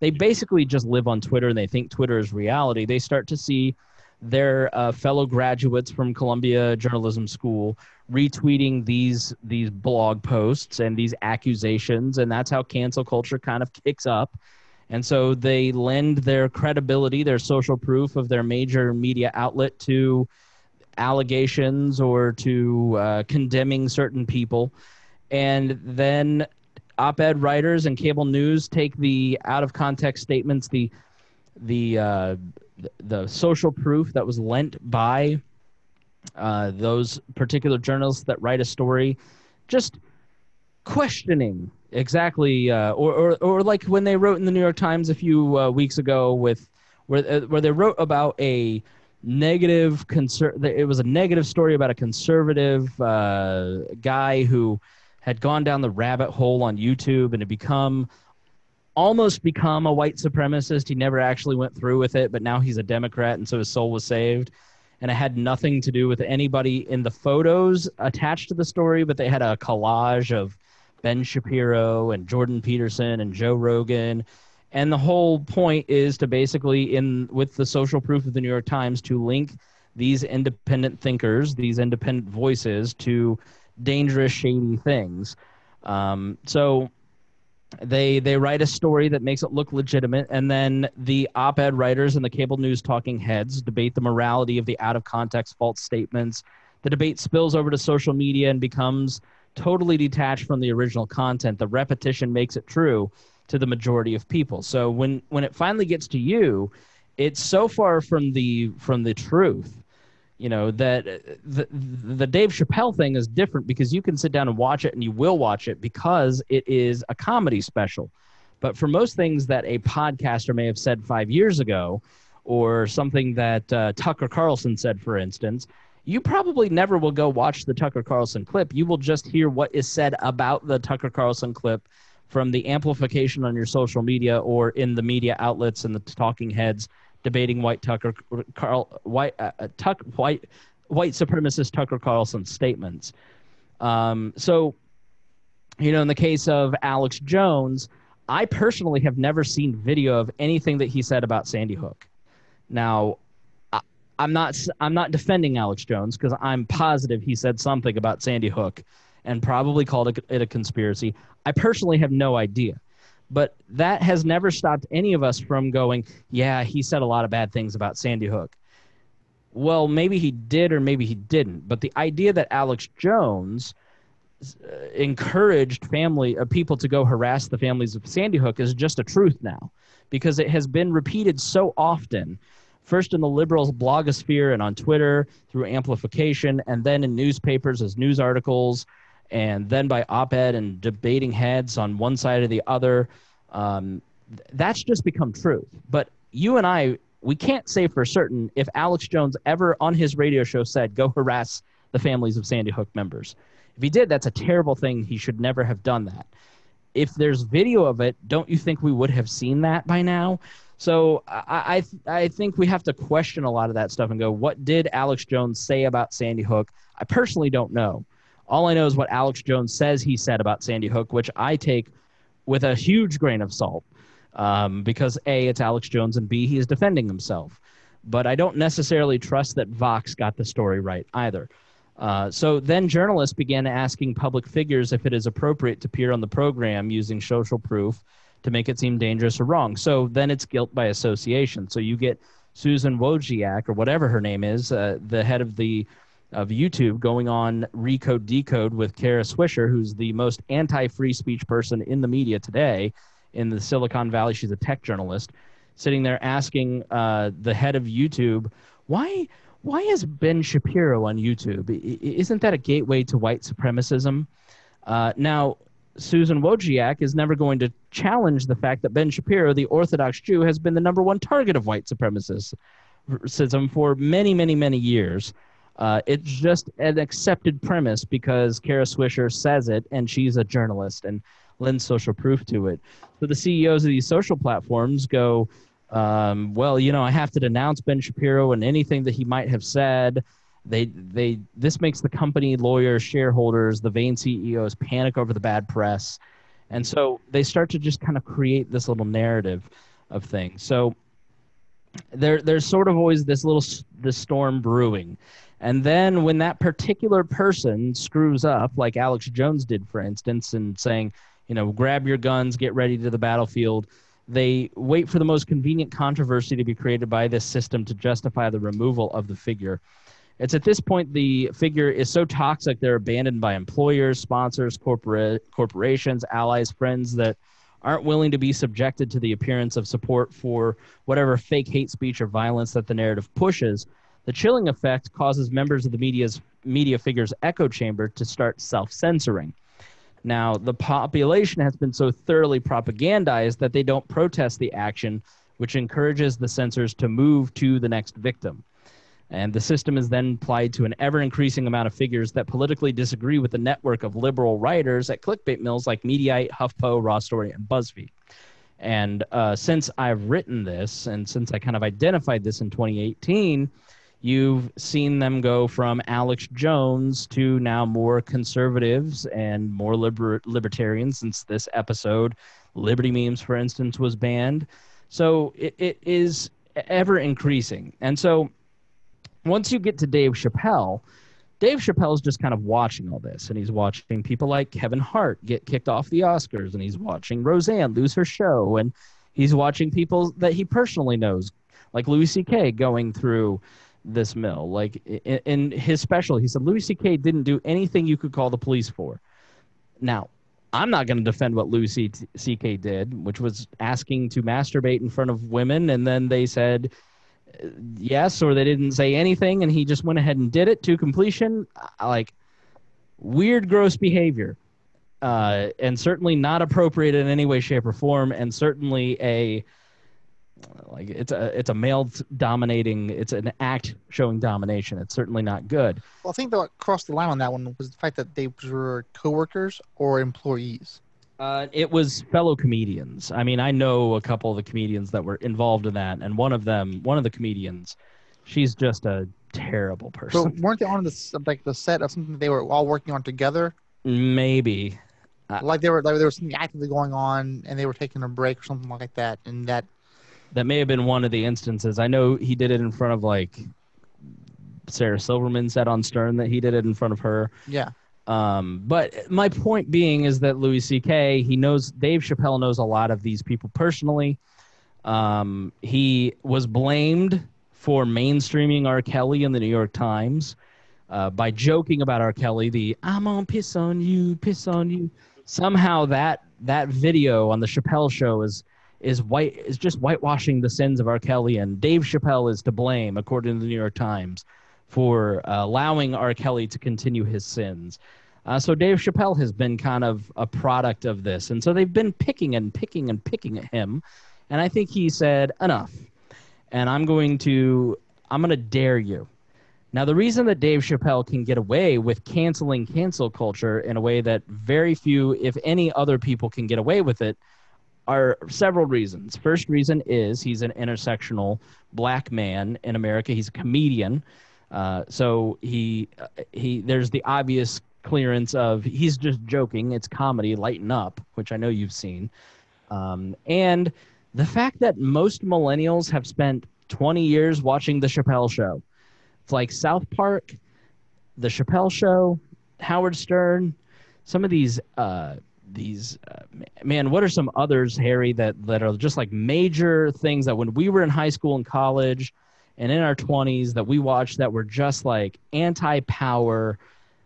they basically just live on Twitter, and they think Twitter is reality. They start to see their fellow graduates from Columbia Journalism School retweeting these blog posts and these accusations, and that's how cancel culture kind of kicks up. And so they lend their credibility, their social proof of their major media outlet to allegations or to condemning certain people. And then op-ed writers and cable news take the out-of-context statements, the social proof that was lent by those particular journalists that write a story, just questioning exactly, or like when they wrote in the New York Times a few weeks ago where they wrote about a negative concern. It was a negative story about a conservative guy who had gone down the rabbit hole on YouTube and had almost become a white supremacist. He never actually went through with it, but now he's a Democrat, and so his soul was saved. And it had nothing to do with anybody in the photos attached to the story, but they had a collage of Ben Shapiro and Jordan Peterson and Joe Rogan. And the whole point is to basically, with the social proof of the New York Times, to link these independent thinkers, these independent voices, to dangerous, shady things. So they write a story that makes it look legitimate, and then the op-ed writers and the cable news talking heads debate the morality of the out-of-context false statements. The debate spills over to social media and becomes totally detached from the original content. The repetition makes it true to the majority of people. So when it finally gets to you, it's so far from the truth, you know, that the Dave Chappelle thing is different because you can sit down and watch it, and you will watch it because it is a comedy special. But for most things that a podcaster may have said 5 years ago, or something that Tucker Carlson said, for instance, you probably never will go watch the Tucker Carlson clip. You will just hear what is said about the Tucker Carlson clip from the amplification on your social media or in the media outlets and the talking heads debating white supremacist Tucker Carlson statements. So, you know, in the case of Alex Jones, I personally have never seen video of anything that he said about Sandy Hook. Now, I'm not defending Alex Jones because I'm positive he said something about Sandy Hook and probably called it a conspiracy. I personally have no idea. But that has never stopped any of us from going, yeah, he said a lot of bad things about Sandy Hook. Well, maybe he did or maybe he didn't. But the idea that Alex Jones encouraged people to go harass the families of Sandy Hook is just a truth now because it has been repeated so often, first in the liberals' blogosphere and on Twitter through amplification, and then in newspapers as news articles, and then by op-ed and debating heads on one side or the other. That's just become truth. But you and I, we can't say for certain if Alex Jones ever on his radio show said, go harass the families of Sandy Hook members. If he did, that's a terrible thing. He should never have done that. If there's video of it, don't you think we would have seen that by now? So I think we have to question a lot of that stuff and go, what did Alex Jones say about Sandy Hook? I personally don't know. All I know is what Alex Jones says he said about Sandy Hook, which I take with a huge grain of salt because, A, it's Alex Jones, and, B, he is defending himself. But I don't necessarily trust that Vox got the story right either. So then journalists began asking public figures if it is appropriate to appear on the program using social proof to make it seem dangerous or wrong. So then it's guilt by association. So you get Susan Wojcik, or whatever her name is, the head of YouTube, going on Recode Decode with Kara Swisher, who's the most anti-free speech person in the media today in the Silicon Valley. She's a tech journalist, sitting there asking the head of YouTube, why is Ben Shapiro on YouTube? Isn't that a gateway to white supremacism? Now, Susan Wojcik is never going to challenge the fact that Ben Shapiro, the Orthodox Jew, has been the number one target of white supremacism for many, many, many years. It's just an accepted premise because Kara Swisher says it, and she's a journalist and lends social proof to it. So the CEOs of these social platforms go, well, you know, I have to denounce Ben Shapiro and anything that he might have said. This makes the company, lawyers, shareholders, the vain CEOs panic over the bad press. And so they start to just kind of create this little narrative of things. So there's sort of always this storm brewing. And then when that particular person screws up, like Alex Jones did, for instance, and saying, you know, grab your guns, get ready to the battlefield, they wait for the most convenient controversy to be created by this system to justify the removal of the figure. It's at this point the figure is so toxic they're abandoned by employers, sponsors, corporations, allies, friends that aren't willing to be subjected to the appearance of support for whatever fake hate speech or violence that the narrative pushes. The chilling effect causes members of the media figure's echo chamber to start self-censoring. Now, the population has been so thoroughly propagandized that they don't protest the action, which encourages the censors to move to the next victim. And the system is then applied to an ever-increasing amount of figures that politically disagree with the network of liberal writers at clickbait mills like Mediate, HuffPo, Raw Story, and BuzzFeed. And since I've written this, and since I kind of identified this in 2018, you've seen them go from Alex Jones to now more conservatives and more libertarians since this episode. Liberty Memes, for instance, was banned. So it is ever-increasing. And so once you get to Dave Chappelle's just kind of watching all this, and he's watching people like Kevin Hart get kicked off the Oscars, and he's watching Roseanne lose her show, and he's watching people that he personally knows, like Louis C.K. going through this mill. Like in his special, he said, Louis C.K. didn't do anything you could call the police for. Now, I'm not going to defend what Louis C.K. did, which was asking to masturbate in front of women, and then they said yes, or they didn't say anything, and he just went ahead and did it to completion. Like, weird, gross behavior, and certainly not appropriate in any way, shape, or form, and certainly it's a male dominating. It's an act showing domination. It's certainly not good. Well, I think what crossed the line on that one was the fact that they were coworkers or employees. It was fellow comedians. I mean, I know a couple of the comedians that were involved in that, and one of the comedians, she's just a terrible person. So weren't they on the set of something they were all working on together? Maybe. There was something actively going on, and they were taking a break or something like that, and that. That may have been one of the instances. I know he did it in front of, like, Sarah Silverman said on Stern that he did it in front of her. Yeah. But my point being is that Louis C.K., Dave Chappelle knows a lot of these people personally. He was blamed for mainstreaming R. Kelly in the New York Times by joking about R. Kelly, I'm on piss on you, piss on you. Somehow that video on the Chappelle show is just whitewashing the sins of R. Kelly, and Dave Chappelle is to blame, according to the New York Times, for allowing R. Kelly to continue his sins. So Dave Chappelle has been kind of a product of this, and so they've been picking and picking and picking at him, and I think he said, enough, and I'm going to dare you. Now, the reason that Dave Chappelle can get away with canceling cancel culture in a way that very few, if any, other people can get away with it are several reasons. First reason is he's an intersectional black man in America. He's a comedian. So he there's the obvious clearance of he's just joking. It's comedy, lighten up, which I know you've seen. And the fact that most millennials have spent 20 years watching The Chappelle Show. It's like South Park, The Chappelle Show, Howard Stern, some of these man, what are some others, Harry, that are just like major things that when we were in high school and college and in our 20s that we watched that were just like anti-power,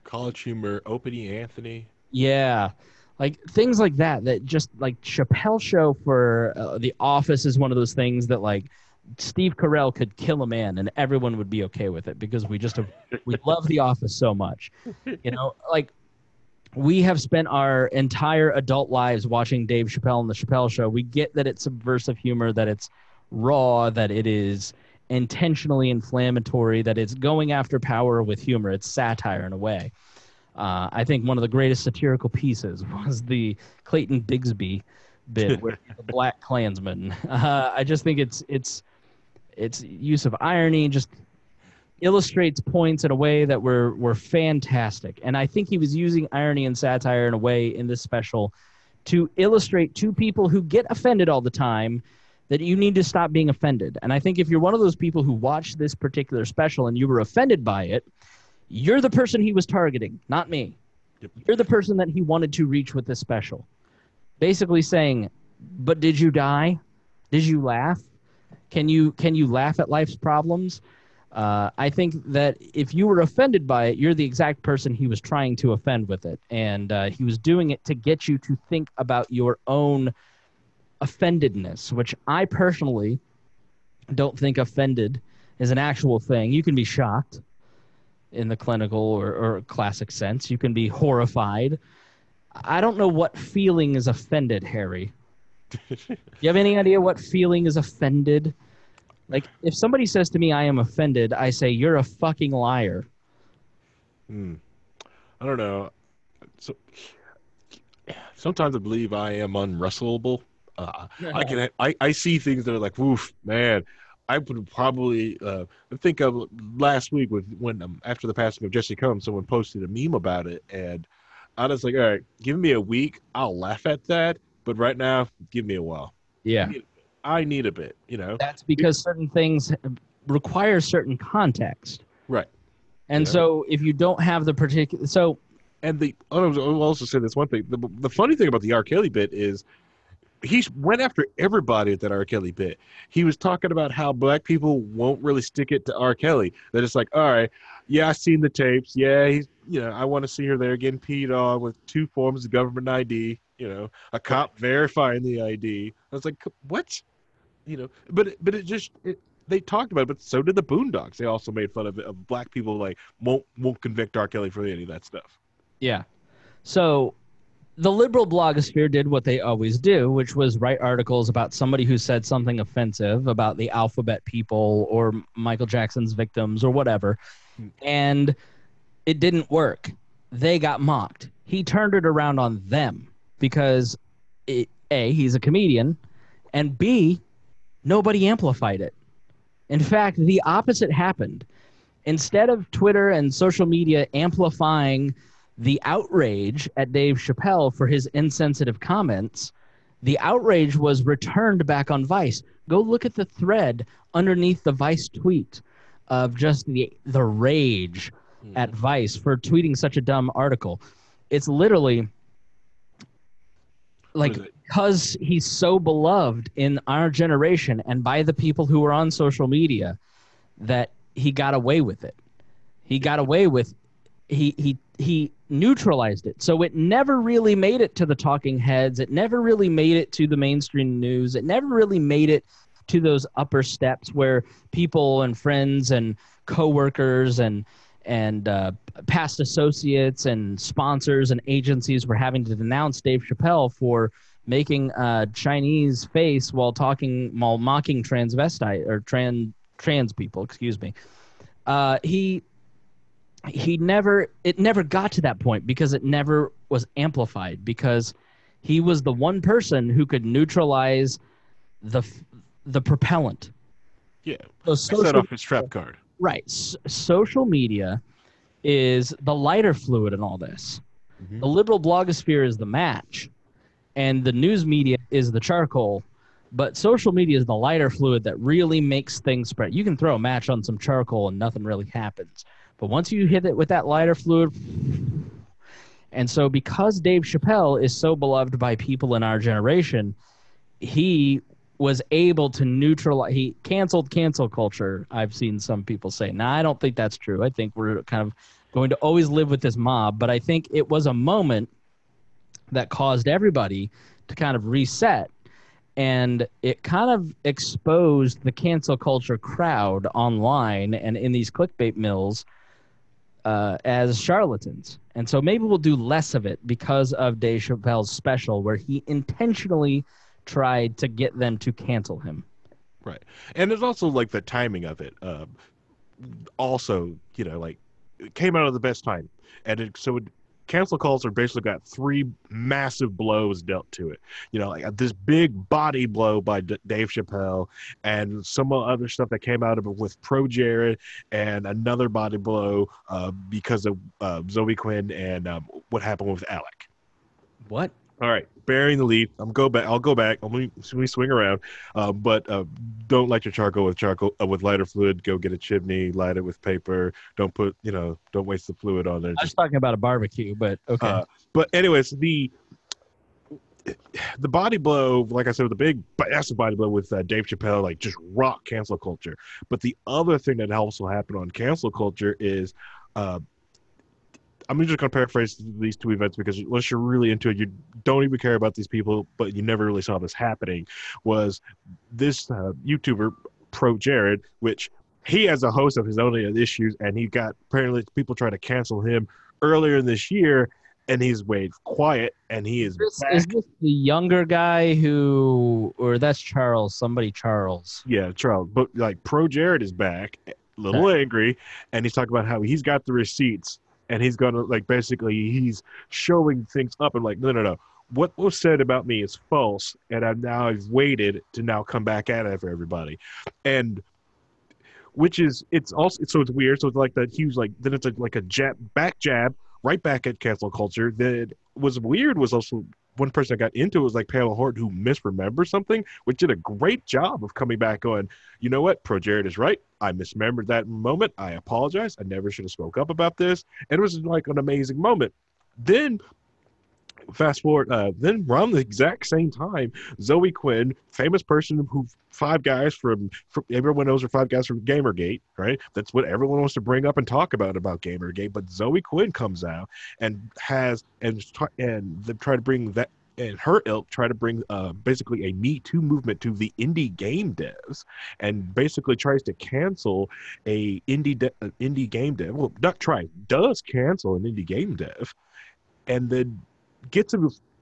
College Humor, Opie and Anthony, yeah, like things like that just like Chappelle Show for The Office is one of those things that like Steve Carell could kill a man and everyone would be okay with it because we love The Office so much, you know, like. We have spent our entire adult lives watching Dave Chappelle and The Chappelle Show. We get that it's subversive humor, that it's raw, that it is intentionally inflammatory, that it's going after power with humor. It's satire in a way. I think one of the greatest satirical pieces was the Clayton Bigsby bit with the Black Klansman. I just think its use of irony just illustrates points in a way that were fantastic. And I think he was using irony and satire in a way in this special to illustrate to people who get offended all the time that you need to stop being offended. And I think if you're one of those people who watched this particular special and you were offended by it, you're the person he was targeting, not me. Yep. You're the person that he wanted to reach with this special. Basically saying, but did you die? Did you laugh? Can you laugh at life's problems? I think that if you were offended by it, you're the exact person he was trying to offend with it. And he was doing it to get you to think about your own offendedness, which I personally don't think offended is an actual thing. You can be shocked in the clinical or classic sense. You can be horrified. I don't know what feeling is offended, Harry. Do you have any idea what feeling is offended? Like, if somebody says to me, I am offended, I say, you're a fucking liar. I don't know. So, sometimes I believe I am unwrestlable. I see things that are like, woof, man. I would probably think of last week after the passing of Jesse Combs, someone posted a meme about it, and I was like, all right, give me a week, I'll laugh at that, but right now, give me a while. Yeah, I need a bit, you know. That's because certain things require certain context, right? And so if you don't have the particular, so and the I'll also say this one thing: the funny thing about the R. Kelly bit is, he went after everybody at that R. Kelly bit. He was talking about how black people won't really stick it to R. Kelly. That it's like, all right, yeah, I've seen the tapes. Yeah, he's, you know, I want to see her there getting peed on with 2 forms of government ID, you know, a cop verifying the ID. I was like, what? You know, but it just, they talked about it, but so did the Boondocks. They also made fun of black people, like, won't convict R. Kelly for any of that stuff. Yeah. So the liberal blogosphere did what they always do, which was write articles about somebody who said something offensive about the alphabet people or Michael Jackson's victims or whatever, and it didn't work. They got mocked. He turned it around on them because, A, he's a comedian, and B, nobody amplified it. In fact, the opposite happened. Instead of Twitter and social media amplifying the outrage at Dave Chappelle for his insensitive comments, the outrage was returned back on Vice. Go look at the thread underneath the Vice tweet of just the rage at Vice for tweeting such a dumb article. It's literally like, because he's so beloved in our generation and by the people who are on social media, that he got away with it. He got away with he neutralized it. So it never really made it to the talking heads. It never really made it to the mainstream news. It never really made it to those upper steps where people and friends and coworkers and past associates and sponsors and agencies were having to denounce Dave Chappelle for making a Chinese face while mocking transvestite or trans people, excuse me. It never got to that point because it never was amplified, because he was the one person who could neutralize the propellant. Yeah, so set off his trap card. Right. Social media is the lighter fluid in all this. The liberal blogosphere is the match, and the news media is the charcoal. But social media is the lighter fluid that really makes things spread. You can throw a match on some charcoal and nothing really happens. But once you hit it with that lighter fluid, and so because Dave Chappelle is so beloved by people in our generation, he was able to neutralize. He canceled cancel culture, I've seen some people say. Now, I don't think that's true. I think we're kind of going to always live with this mob. But I think it was a moment that caused everybody to kind of reset. And it kind of exposed the cancel culture crowd online and in these clickbait mills as charlatans. And so maybe we'll do less of it because of Dave Chappelle's special, where he intentionally tried to get them to cancel him. Right. And there's also, like, the timing of it. Also, you know, like, it came out at the best time. And cancel culture basically got 3 massive blows dealt to it. You know, like this big body blow by Dave Chappelle, and some other stuff that came out of it with Pro Jared, and another body blow because of Zoe Quinn and what happened with Alec. What? All right, burying the lead. I'll go back. Let me swing around. But don't light your charcoal with lighter fluid. Go get a chimney. Light it with paper. Don't waste the fluid on there. I was talking about a barbecue, but okay. But anyways, the body blow, like I said, the big massive body blow with Dave Chappelle, like, just rock cancel culture. But the other thing that also happened on cancel culture is, I'm just going to paraphrase these 2 events, because unless you're really into it, you don't even care about these people, but you never really saw this happening, was this YouTuber, Pro Jared, which he has a host of his own issues, and he got, apparently people trying to cancel him earlier this year, and he's way quiet, and he is back. Is this the younger guy who, or that's Charles, somebody Charles. Yeah, Charles. But like Pro Jared is back, a little angry, and he's talking about how he's got the receipts, and he's going to, like, basically he's showing things up and like, no. What was said about me is false, and I've waited to now come back at it for everybody. And which is, it's also, so it's weird. So it's like that huge, like, then it's like a jab, back jab, right back at cancel culture. That was weird was also one person I got into was like Pamela Horton, who misremembered something, which did a great job of coming back on, you know what, Pro Jared is right. I misremembered that moment. I apologize. I never should have spoke up about this. And it was like an amazing moment. Then fast forward, then around the exact same time, Zoe Quinn, famous person who everyone knows her Five Guys from Gamergate, right? That's what everyone wants to bring up and talk about Gamergate. But Zoe Quinn comes out and they try to bring that, and her ilk try to bring basically a Me Too movement to the indie game devs, and basically tries to cancel does cancel an indie game dev, and then gets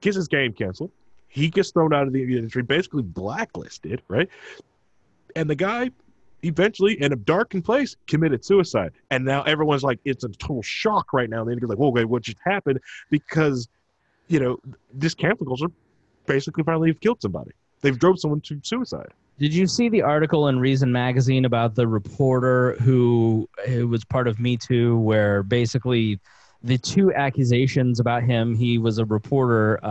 his game canceled. He gets thrown out of the industry, basically blacklisted, right? And the guy eventually, in a darkened place, committed suicide. And now everyone's like, it's a total shock right now. They're like, well, okay, what just happened? Because, you know, this cancel culture basically probably have killed somebody. They've drove someone to suicide. Did you see the article in Reason Magazine about the reporter who was part of Me Too, where basically the two accusations about him, he was a reporter.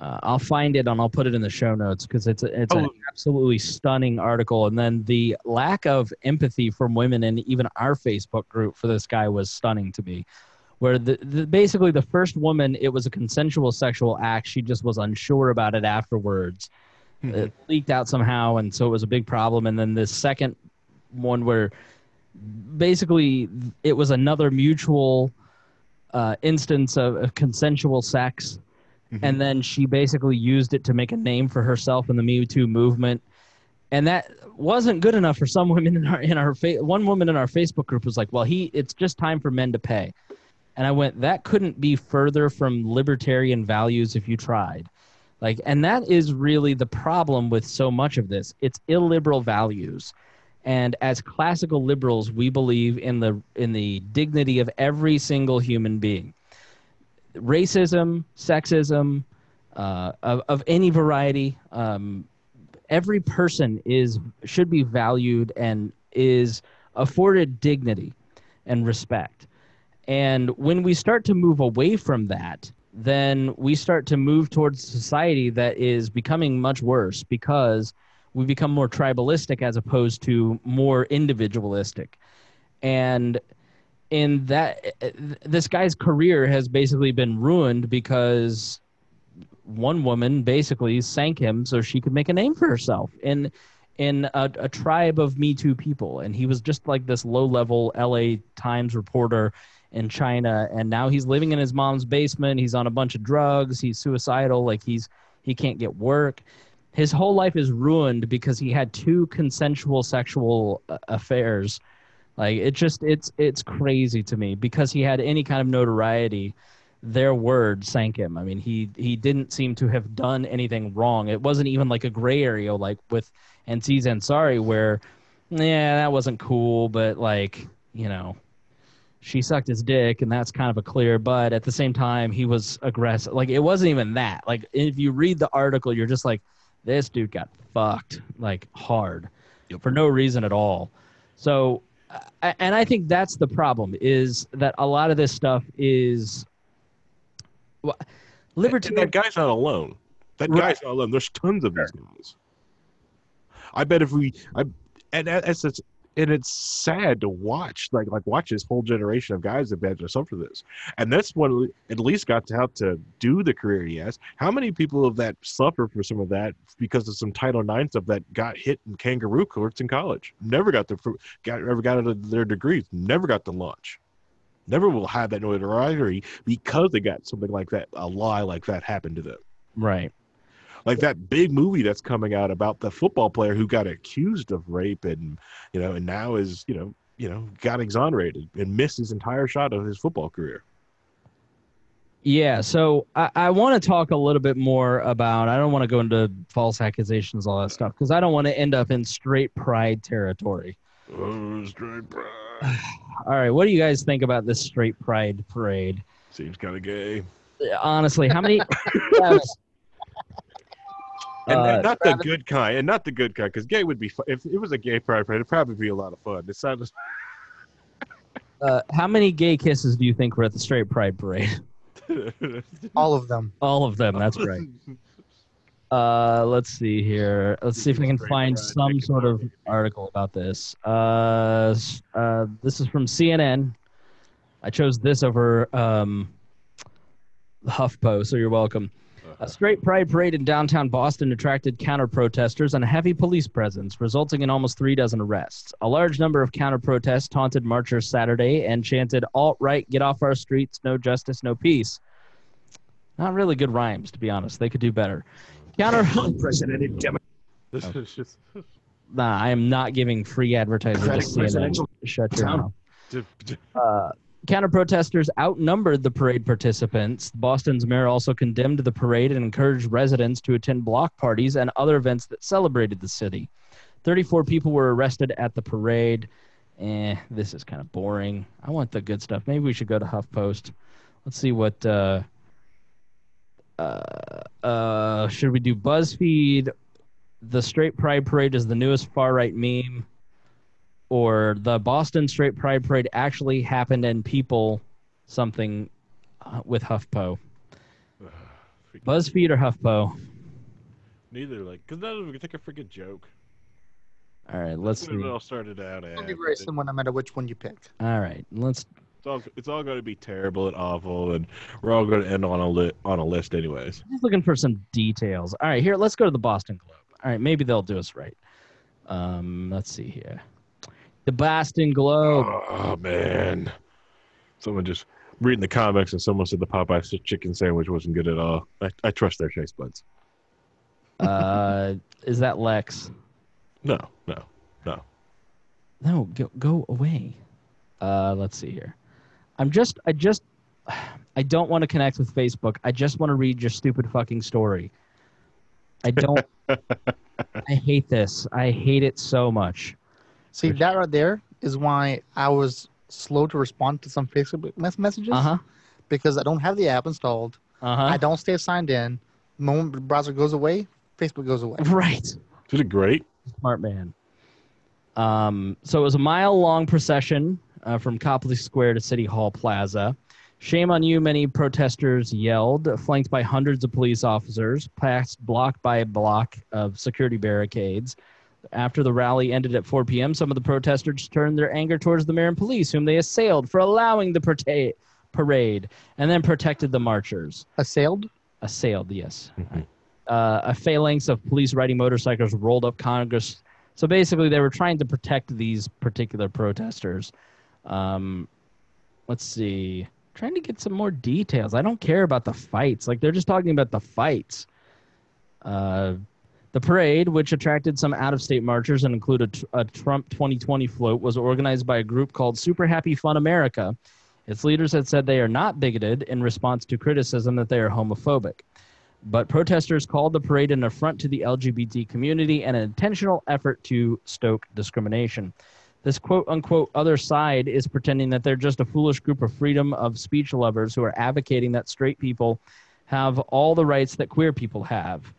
I'll find it and I'll put it in the show notes because it's an absolutely stunning article. And then the lack of empathy from women in even our Facebook group for this guy was stunning to me. Where basically the first woman, it was a consensual sexual act. She just was unsure about it afterwards. Mm-hmm. It leaked out somehow, and so it was a big problem. And then the second one where basically it was another mutual instance of consensual sex. Mm-hmm. And then she basically used it to make a name for herself in the Me Too movement. And that wasn't good enough for some women one woman in our Facebook group was like, well, it's just time for men to pay. And I went, that couldn't be further from libertarian values if you tried. Like, and that is really the problem with so much of this. It's illiberal values. And as classical liberals, we believe in the dignity of every single human being. Racism, sexism, of any variety, every person should be valued and is afforded dignity and respect. And when we start to move away from that, then we start to move towards society that is becoming much worse because we become more tribalistic as opposed to more individualistic. And in that, this guy's career has basically been ruined because one woman basically sank him so she could make a name for herself in a tribe of Me Too people. And he was just like this low-level LA Times reporter in China, and now he's living in his mom's basement. He's on a bunch of drugs. He's suicidal. Like he can't get work. His whole life is ruined because he had two consensual sexual affairs. Like it's crazy to me because he had any kind of notoriety. Their word sank him. I mean, he didn't seem to have done anything wrong. It wasn't even like a gray area like with Aziz Ansari where, yeah, that wasn't cool, but like, you know, she sucked his dick and that's kind of a clear, but at the same time he was aggressive. Like it wasn't even that. Like if you read the article, you're just like, this dude got fucked, like, hard. Yep. For no reason at all. So, and I think that's the problem, is that a lot of this stuff is... Well, libertarian... That guy's not alone. That guy's not alone. There's tons of these guys. I bet if we... And it's sad to watch, like watch this whole generation of guys that badge themselves for this. And that's what at least got to how to do the career he has. How many people of that suffer for some of that because of some Title IX stuff that got hit in kangaroo courts in college? Never got their degrees. Never got the launch. Never will have that notoriety because they got something like that, a lie like that happened to them. Right. Like that big movie that's coming out about the football player who got accused of rape and, you know, and now is, you know, got exonerated and missed his entire shot of his football career. Yeah, so I want to talk a little bit more about, I don't want to go into false accusations, all that stuff, because I don't want to end up in straight pride territory. Oh, straight pride. All right, what do you guys think about this straight pride parade? Seems kind of gay. Honestly, how many... and not Travis, the good kind, and not the good kind, because gay would be fun. If it was a gay pride parade, it'd probably be a lot of fun. It sounds... how many gay kisses do you think were at the straight pride parade? All of them. All of them, that's right. Let's see here. Let's see if we can find some sort of article about this. This is from CNN. I chose this over HuffPo, so you're welcome. A straight pride parade in downtown Boston attracted counter-protesters and a heavy police presence, resulting in almost 3 dozen arrests. A large number of counter-protests taunted marchers Saturday and chanted, "Alt-right, get off our streets, no justice, no peace." Not really good rhymes, to be honest. They could do better. Unprecedented democracy. Nah, I am not giving free advertising. Shut your mouth. Counter-protesters outnumbered the parade participants. Boston's mayor also condemned the parade and encouraged residents to attend block parties and other events that celebrated the city. 34 people were arrested at the parade. This is kind of boring. I want the good stuff. Maybe we should go to HuffPost. Let's see what... should we do BuzzFeed? The Straight Pride Parade is the newest far-right meme. Or the Boston Straight Pride Parade actually happened and people something with HuffPo. BuzzFeed or HuffPo? Neither, like, because none of them can take a freaking joke. All right, let's see. It all started out as. It'll be very similar no matter which one you pick. All right, let's. It's all going to be terrible and awful, and we're all going to end on a list anyways. I'm just looking for some details. All right, here, let's go to the Boston Globe. All right, maybe they'll do us right. Let's see here. The Boston Globe. Oh, man. Someone just reading the comics and someone said the Popeye's chicken sandwich wasn't good at all. I trust their taste buds. Is that Lex? No, go away. Let's see here. I don't want to connect with Facebook. I just want to read your stupid fucking story. I hate this. I hate it so much. See, that right there is why I was slow to respond to some Facebook messages because I don't have the app installed. I don't stay signed in. The moment the browser goes away, Facebook goes away. Right. Did it great. Smart man. So it was a mile-long procession from Copley Square to City Hall Plaza. "Shame on you," many protesters yelled, flanked by hundreds of police officers, passed block by block of security barricades. After the rally ended at 4 p.m., some of the protesters turned their anger towards the mayor and police, whom they assailed for allowing the parade, and then protected the marchers. Assailed? Assailed, yes. A phalanx of police riding motorcycles rolled up Congress. So basically, they were trying to protect these particular protesters. Let's see. Trying to get some more details. I don't care about the fights. Like, they're just talking about the fights. The parade, which attracted some out-of-state marchers and included a Trump 2020 float, was organized by a group called Super Happy Fun America. Its leaders had said they are not bigoted in response to criticism that they are homophobic. But protesters called the parade an affront to the LGBT community and an intentional effort to stoke discrimination. This quote-unquote other side is pretending that they're just a foolish group of freedom of speech lovers who are advocating that straight people have all the rights that queer people have.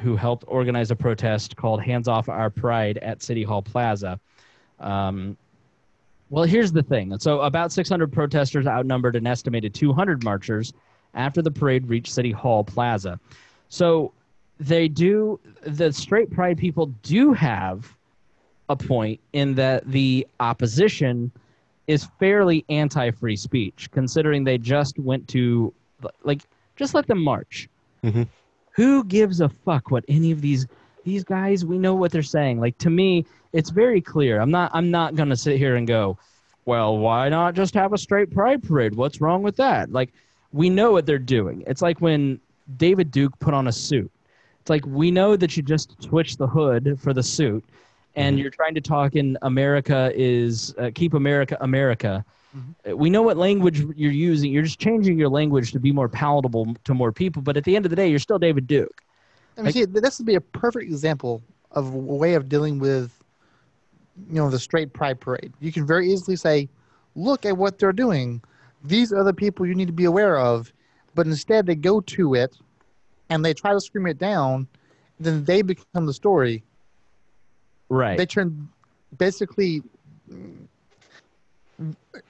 Who helped organize a protest called Hands Off Our Pride at City Hall Plaza. Well, here's the thing. So about 600 protesters outnumbered an estimated 200 marchers after the parade reached City Hall Plaza. So the straight pride people do have a point in that the opposition is fairly anti-free speech, considering they just went to, like, just let them march. Mm-hmm. Who gives a fuck what any of these guys, we know what they're saying. Like, to me, it's very clear. I'm not going to sit here and go, well, why not just have a straight pride parade? What's wrong with that? Like, we know what they're doing. It's like when David Duke put on a suit. It's like, we know that you just switched the hood for the suit, and you're trying to talk in America is, keep America America. Mm-hmm. We know what language you're using. You're just changing your language to be more palatable to more people. But at the end of the day, you're still David Duke. I mean, see, this would be a perfect example of a way of dealing with, you know, the straight pride parade. You can very easily say, look at what they're doing. These are the people you need to be aware of. But instead, they go to it, and they try to scream it down. Then they become the story. Right. They turn basically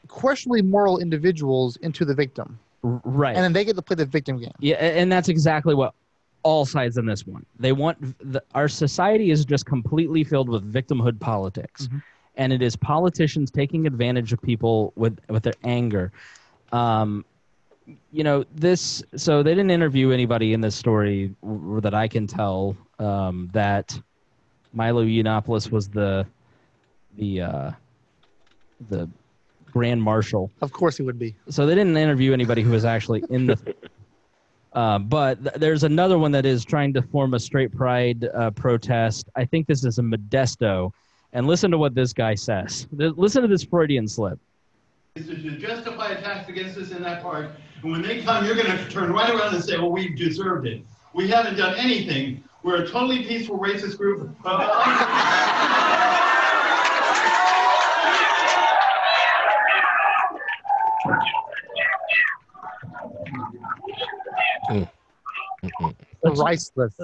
questionably moral individuals into the victim. Right. And then they get to play the victim game. Yeah, and that's exactly what all sides in this one. They want our society is just completely filled with victimhood politics. Mm-hmm. And it is politicians taking advantage of people with their anger. You know, this – so they didn't interview anybody in this story that I can tell that Milo Yiannopoulos was the grand marshal. Of course he would be. So they didn't interview anybody who was actually in the but there's another one that is trying to form a straight pride protest. I think this is in Modesto. And listen to what this guy says. Listen to this Freudian slip. Is to justify attacks against us in that part. And when they come, you're going to turn right around and say, well, we deserved it. We haven't done anything. We're a totally peaceful racist group. Priceless.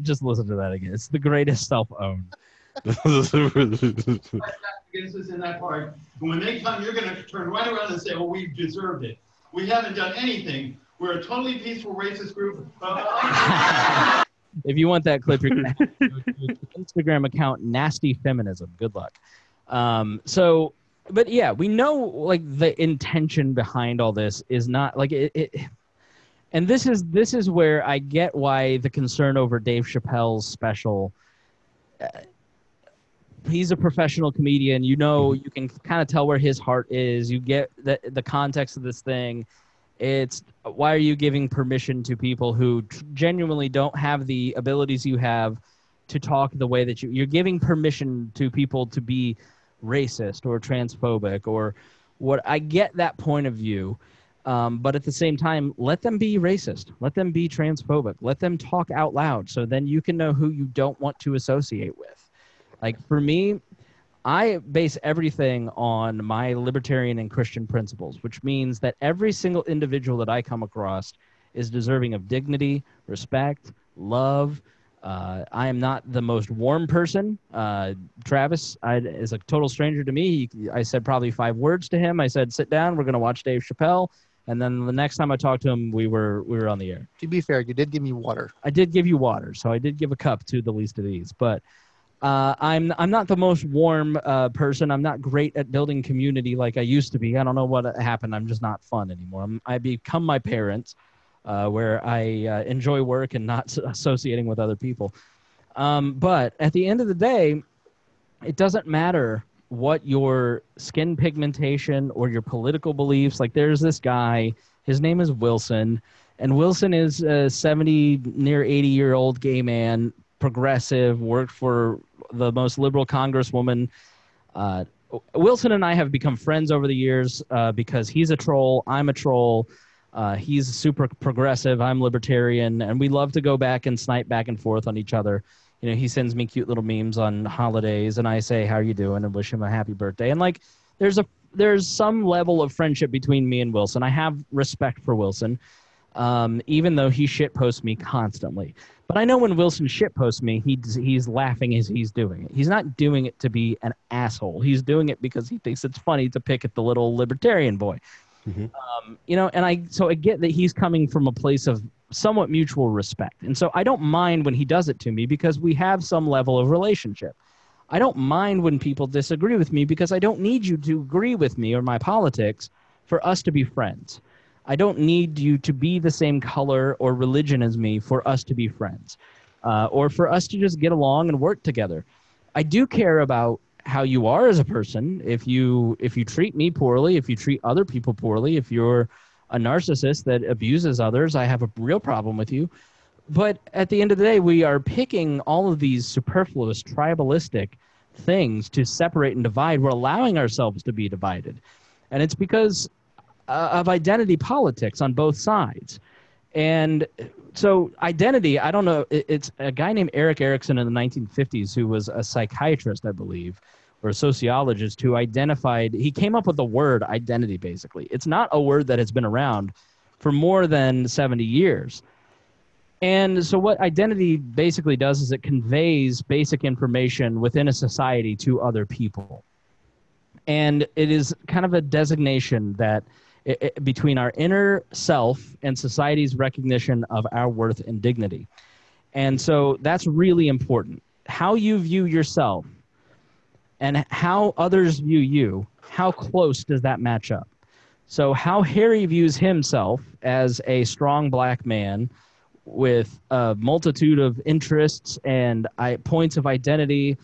Just listen to that again. It's the greatest self-own. Against us in that part. And when they come, you're going to turn right around and say, well, we deserved it. We haven't done anything. We're a totally peaceful racist group. If you want that clip, you're going to have to go to the Instagram account, Nasty Feminism. Good luck. But yeah, we know like the intention behind all this is not like it and this is where I get why the concern over Dave Chappelle's special. He's a professional comedian. You know, you can kind of tell where his heart is. You get the context of this thing. It's why are you giving permission to people who genuinely don't have the abilities you have to talk the way that you're giving permission to people to be racist or transphobic or what. I get that point of view. But at the same time, let them be racist. Let them be transphobic. Let them talk out loud. So then you can know who you don't want to associate with. Like for me, I base everything on my libertarian and Christian principles, which means that every single individual that I come across is deserving of dignity, respect, love. I am not the most warm person. Travis is a total stranger to me. I said probably 5 words to him. I said, sit down. We're going to watch Dave Chappelle. And then the next time I talked to him, we were on the air. To be fair, you did give me water. I did give you water. So I did give a cup to the least of these. But I'm not the most warm person. I'm not great at building community like I used to be. I don't know what happened. I'm just not fun anymore. I become my parents. Where I enjoy work and not associating with other people. But at the end of the day, it doesn't matter what your skin pigmentation or your political beliefs. Like there's this guy, his name is Wilson, and Wilson is a 70, near 80-year-old gay man, progressive, worked for the most liberal congresswoman. Wilson and I have become friends over the years because he's a troll, I'm a troll. He's super progressive. I'm libertarian, and we love to go back and snipe back and forth on each other. You know, he sends me cute little memes on holidays, and I say, "How are you doing?" and wish him a happy birthday. And like, there's some level of friendship between me and Wilson. I have respect for Wilson, even though he shitposts me constantly. But I know when Wilson shitposts me, he's laughing as he's doing it. He's not doing it to be an asshole. He's doing it because he thinks it's funny to pick at the little libertarian boy. Mm-hmm. You know, and I get that he's coming from a place of somewhat mutual respect. And so I don't mind when he does it to me because we have some level of relationship. I don't mind when people disagree with me because I don't need you to agree with me or my politics for us to be friends. I don't need you to be the same color or religion as me for us to be friends, or for us to just get along and work together. I do care about how you are as a person. If you treat me poorly, if you treat other people poorly, if you're a narcissist that abuses others, I have a real problem with you. But at the end of the day, we are picking all of these superfluous, tribalistic things to separate and divide. We're allowing ourselves to be divided. And it's because of identity politics on both sides. And so identity, I don't know, it's a guy named Eric Erickson in the 1950s who was a psychiatrist, I believe, or a sociologist who identified, he came up with the word identity, basically. It's not a word that has been around for more than 70 years. And so what identity basically does is it conveys basic information within a society to other people. And it is kind of a designation that between our inner self and society's recognition of our worth and dignity. And so that's really important. How you view yourself and how others view you, how close does that match up? So how Harry views himself as a strong black man with a multitude of interests and points of identity,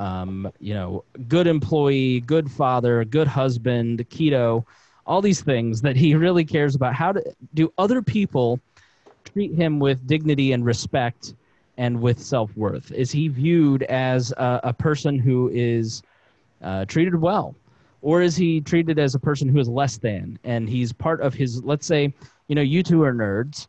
you know, good employee, good father, good husband, keto, all these things that he really cares about. How do other people treat him with dignity and respect and with self-worth? Is he viewed as a person who is treated well? Or is he treated as a person who is less than? And he's part of his, let's say, you know, you two are nerds.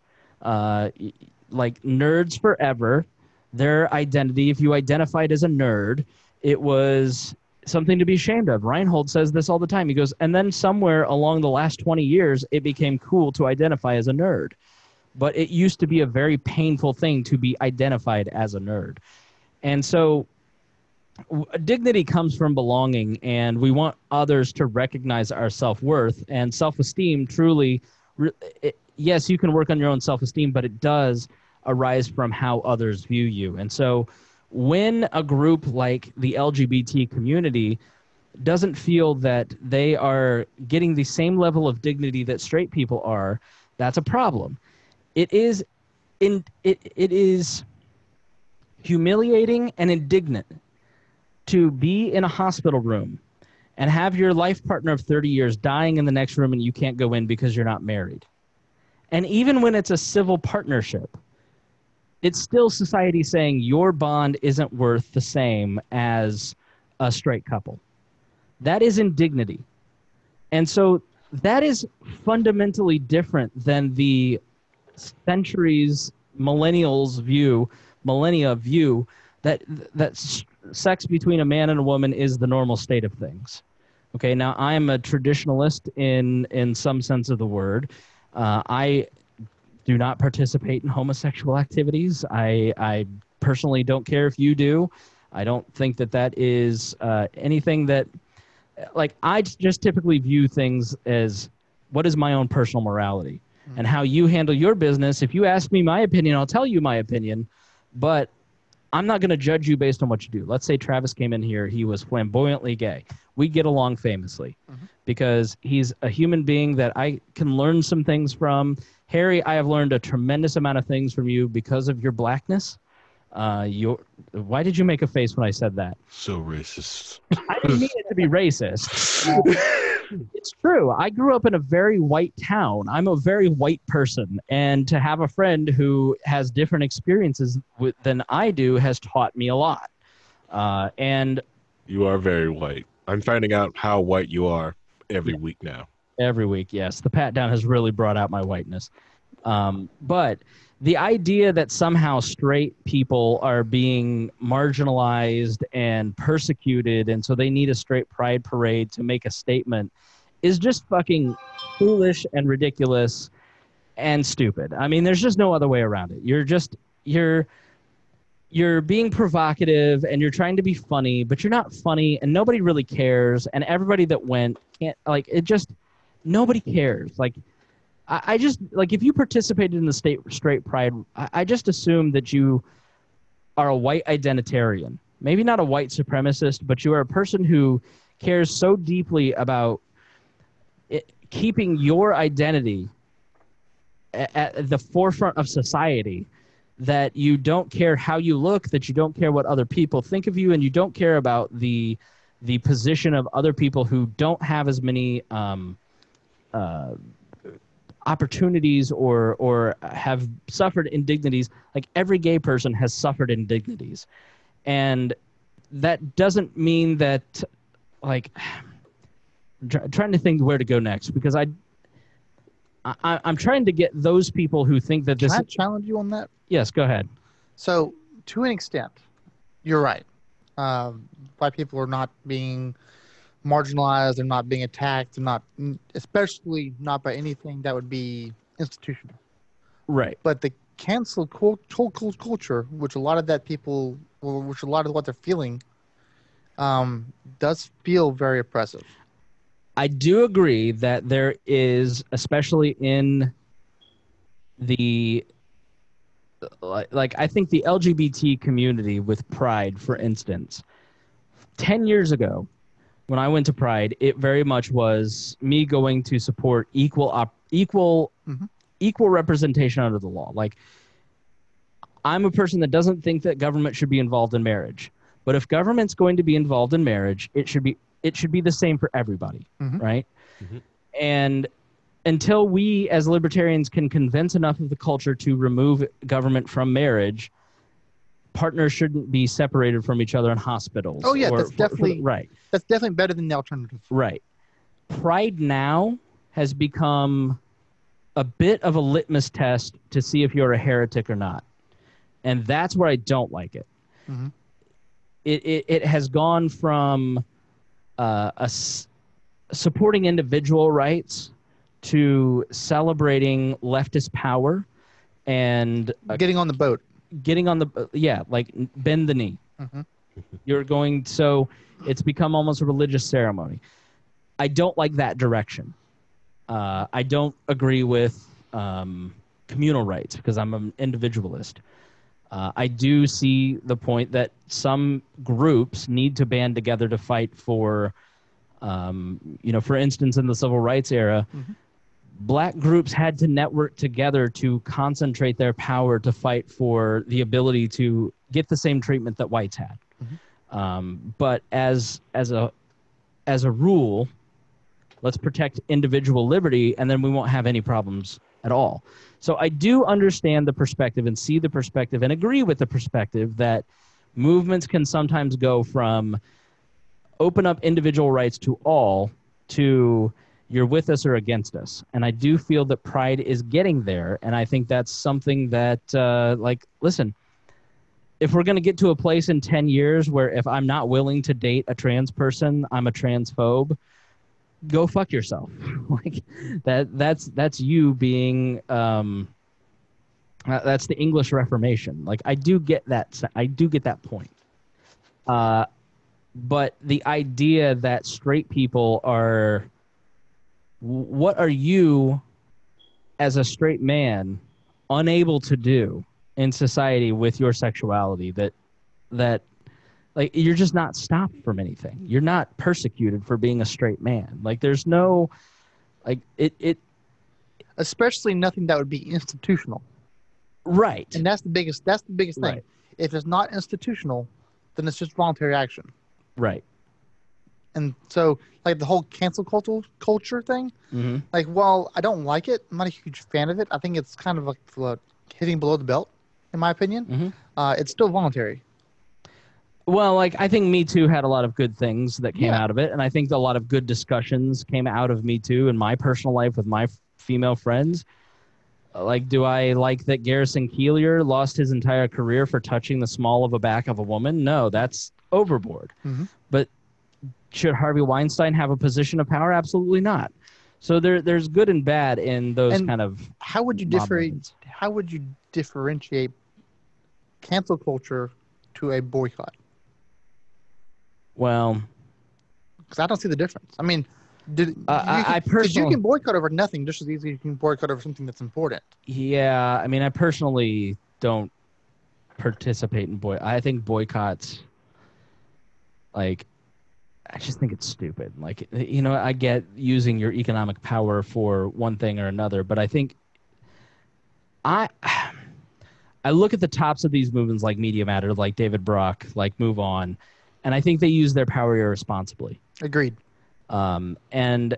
Like nerds forever, their identity, if you identified as a nerd, it was something to be ashamed of. Reinhold says this all the time. He goes, and then somewhere along the last 20 years, it became cool to identify as a nerd. But it used to be a very painful thing to be identified as a nerd. And so dignity comes from belonging, and we want others to recognize our self-worth and self-esteem truly. Yes, you can work on your own self-esteem, but it does arise from how others view you. And so when a group like the LGBT community doesn't feel that they are getting the same level of dignity that straight people are, that's a problem. It is humiliating and indignant to be in a hospital room and have your life partner of 30 years dying in the next room and you can't go in because you're not married. And even when it's a civil partnership, it's still society saying your bond isn't worth the same as a straight couple. That is indignity. And so that is fundamentally different than the millennia view that sex between a man and a woman is the normal state of things. Okay, now I'm a traditionalist in some sense of the word. I do not participate in homosexual activities. I personally don't care if you do. I don't think that that is anything that, like, I just typically view things as what is my own personal morality and how you handle your business. If you ask me my opinion, I'll tell you my opinion, but I'm not going to judge you based on what you do. Let's say Travis came in here. He was flamboyantly gay. We get along famously because he's a human being that I can learn some things from. Harry, I have learned a tremendous amount of things from you because of your blackness. Why did you make a face when I said that? So racist. I didn't mean it to be racist. It's true. I grew up in a very white town. I'm a very white person. And to have a friend who has different experiences than I do has taught me a lot. And you are very white. I'm finding out how white you are every week now. Every week, yes. The pat down has really brought out my whiteness. But the idea that somehow straight people are being marginalized and persecuted, and so they need a straight pride parade to make a statement, is just fucking foolish and ridiculous and stupid. I mean, there's just no other way around it. You're being provocative and you're trying to be funny, but you're not funny, and nobody really cares. And everybody that went can't, like, it just, nobody cares. Like, I just, like, if you participated in the straight pride, I just assume that you are a white identitarian. Maybe not a white supremacist, but you are a person who cares so deeply about keeping your identity at the forefront of society that you don't care how you look, that you don't care what other people think of you, and you don't care about the position of other people who don't have as many opportunities or have suffered indignities. Like, every gay person has suffered indignities, and that doesn't mean that, like, trying to think where to go next, because I'm trying to get those people who think that this. Can I challenge you on that? Yes, go ahead. So, to an extent, you're right. Black people are not being marginalized. They're not being attacked. They're not, especially not by anything that would be institutional. Right. But the cancel culture, which a lot of that people, which a lot of what they're feeling, does feel very oppressive. I do agree that there is, especially in the, like I think the LGBT community with Pride, for instance, 10 years ago when I went to Pride, it very much was me going to support equal representation under the law. Like, I'm a person that doesn't think that government should be involved in marriage, but if government's going to be involved in marriage, it should be the same for everybody, right? Mm-hmm. And until we as libertarians can convince enough of the culture to remove government from marriage, partners shouldn't be separated from each other in hospitals. Oh yeah, that's definitely better than the alternative. Right. Pride now has become a bit of a litmus test to see if you're a heretic or not. And that's where I don't like it. Mm-hmm. It has gone from supporting individual rights to celebrating leftist power and getting on the boat. Getting on the yeah, like bend the knee. Mm-hmm. You're going, so it's become almost a religious ceremony. I don't like that direction. I don't agree with communal rights because I'm an individualist. I do see the point that some groups need to band together to fight for, for instance, in the civil rights era, mm-hmm. Black groups had to network together to concentrate their power to fight for the ability to get the same treatment that whites had. Mm-hmm. But as a rule, let's protect individual liberty, and then we won't have any problems at all. So I do understand the perspective and see the perspective and agree with the perspective that movements can sometimes go from open up individual rights to all to you're with us or against us. And I do feel that Pride is getting there, and I think that's something that, listen, if we're going to get to a place in 10 years where if I'm not willing to date a trans person, I'm a transphobe, go fuck yourself. Like that's you being that's the English Reformation. Like I do get that point. But the idea that straight people are, what are you as a straight man unable to do in society with your sexuality that like, you're just not stopped from anything. You're not persecuted for being a straight man. Like, there's no, like, it especially nothing that would be institutional. Right. And that's the biggest thing. Right. If it's not institutional, then it's just voluntary action. Right. And so, like, the whole cancel culture thing, mm-hmm. Like, well, I don't like it. I'm not a huge fan of it. I think it's kind of like hitting below the belt, in my opinion. Mm-hmm. It's still voluntary. Well, like, I think Me Too had a lot of good things that came out of it, and I think a lot of good discussions came out of Me Too in my personal life with my female friends. Like, do I like that Garrison Keillor lost his entire career for touching the small of a back of a woman? No, that's overboard. Mm-hmm. But should Harvey Weinstein have a position of power? Absolutely not. So there's good and bad in those kind of. How would you differentiate cancel culture to a boycott? Well, because I don't see the difference. I mean, you can boycott over nothing just as easily as you can boycott over something that's important. Yeah, I mean, I personally don't participate in boycotts. I think boycotts, like, I just think it's stupid. Like, you know, I get using your economic power for one thing or another, but I think I look at the tops of these movements like Media Matters, like David Brock, like Move On, and I think they use their power irresponsibly. Agreed. And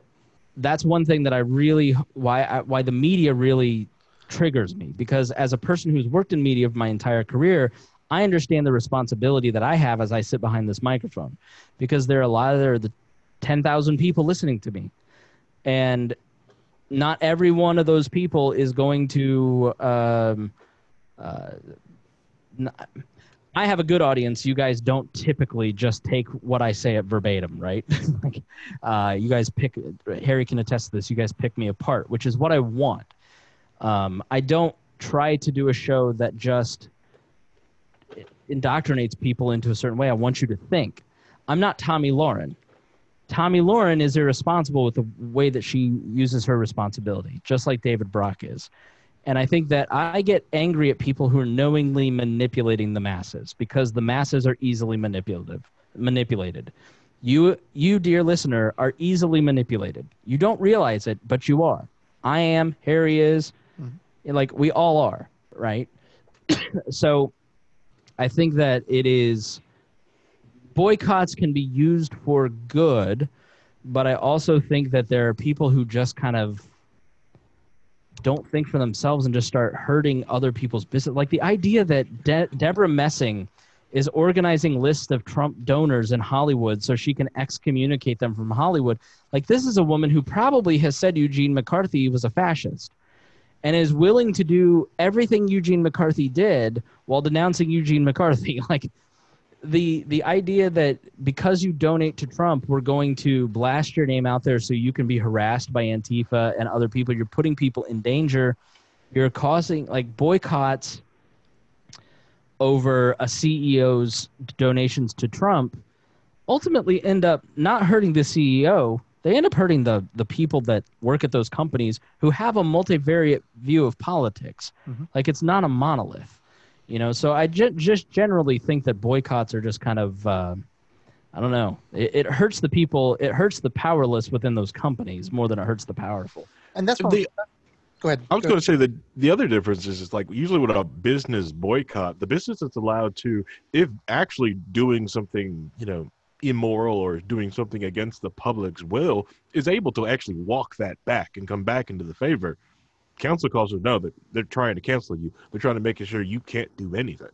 that's one thing that I really – why the media really triggers me, because as a person who's worked in media my entire career, I understand the responsibility that I have as I sit behind this microphone, because there are a lot of 10,000 people listening to me. And not every one of those people is going to I have a good audience. You guys don't typically just take what I say at verbatim, right? Like, you guys pick – Harry can attest to this. You guys pick me apart, which is what I want. I don't try to do a show that just indoctrinates people into a certain way. I want you to think. I'm not Tommy Lauren. Tommy Lauren is irresponsible with the way that she uses her responsibility, just like David Brock is. And I think that I get angry at people who are knowingly manipulating the masses, because the masses are easily manipulated. You, dear listener, are easily manipulated. You don't realize it, but you are. I am. Harry is. Mm-hmm. Like, we all are, right? So I think that it is – boycotts can be used for good, but I also think that there are people who just kind of – don't think for themselves and just start hurting other people's business. Like the idea that Deborah Messing is organizing lists of Trump donors in Hollywood so she can excommunicate them from Hollywood. Like, this is a woman who probably has said Eugene McCarthy was a fascist and is willing to do everything Eugene McCarthy did while denouncing Eugene McCarthy. Like, the idea that because you donate to Trump, we're going to blast your name out there so you can be harassed by Antifa and other people. You're putting people in danger. You're causing, like, boycotts over a CEO's donations to Trump ultimately end up not hurting the CEO. They end up hurting the people that work at those companies who have a multivariate view of politics. Mm-hmm. Like, it's not a monolith. You know, so I just generally think that boycotts are just kind of, I don't know, it hurts the people, it hurts the powerless within those companies more than it hurts the powerful. And that's the, go ahead. I was going to say that the other difference is like, usually with a business boycott, the business that's allowed to, if actually doing something, you know, immoral or doing something against the public's will, is able to actually walk that back and come back into the favor. Council culture, no, that they're trying to cancel you. They're trying to make sure you can't do anything.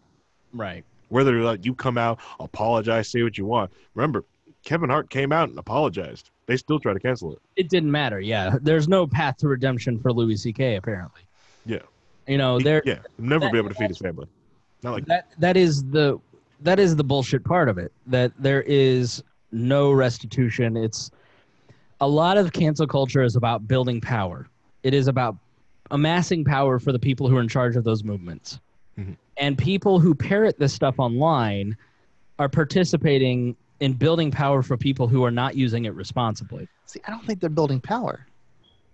Right. Whether or not you come out, apologize, say what you want. Remember, Kevin Hart came out and apologized. They still try to cancel it. It didn't matter, yeah. There's no path to redemption for Louis C.K., apparently. Yeah. You know, they're... Yeah, he'll never be able to feed his family. Not like that. That is the bullshit part of it, that there is no restitution. It's... A lot of cancel culture is about building power. It is about amassing power for the people who are in charge of those movements. Mm-hmm. And people who parrot this stuff online are participating in building power for people who are not using it responsibly. See, I don't think they're building power.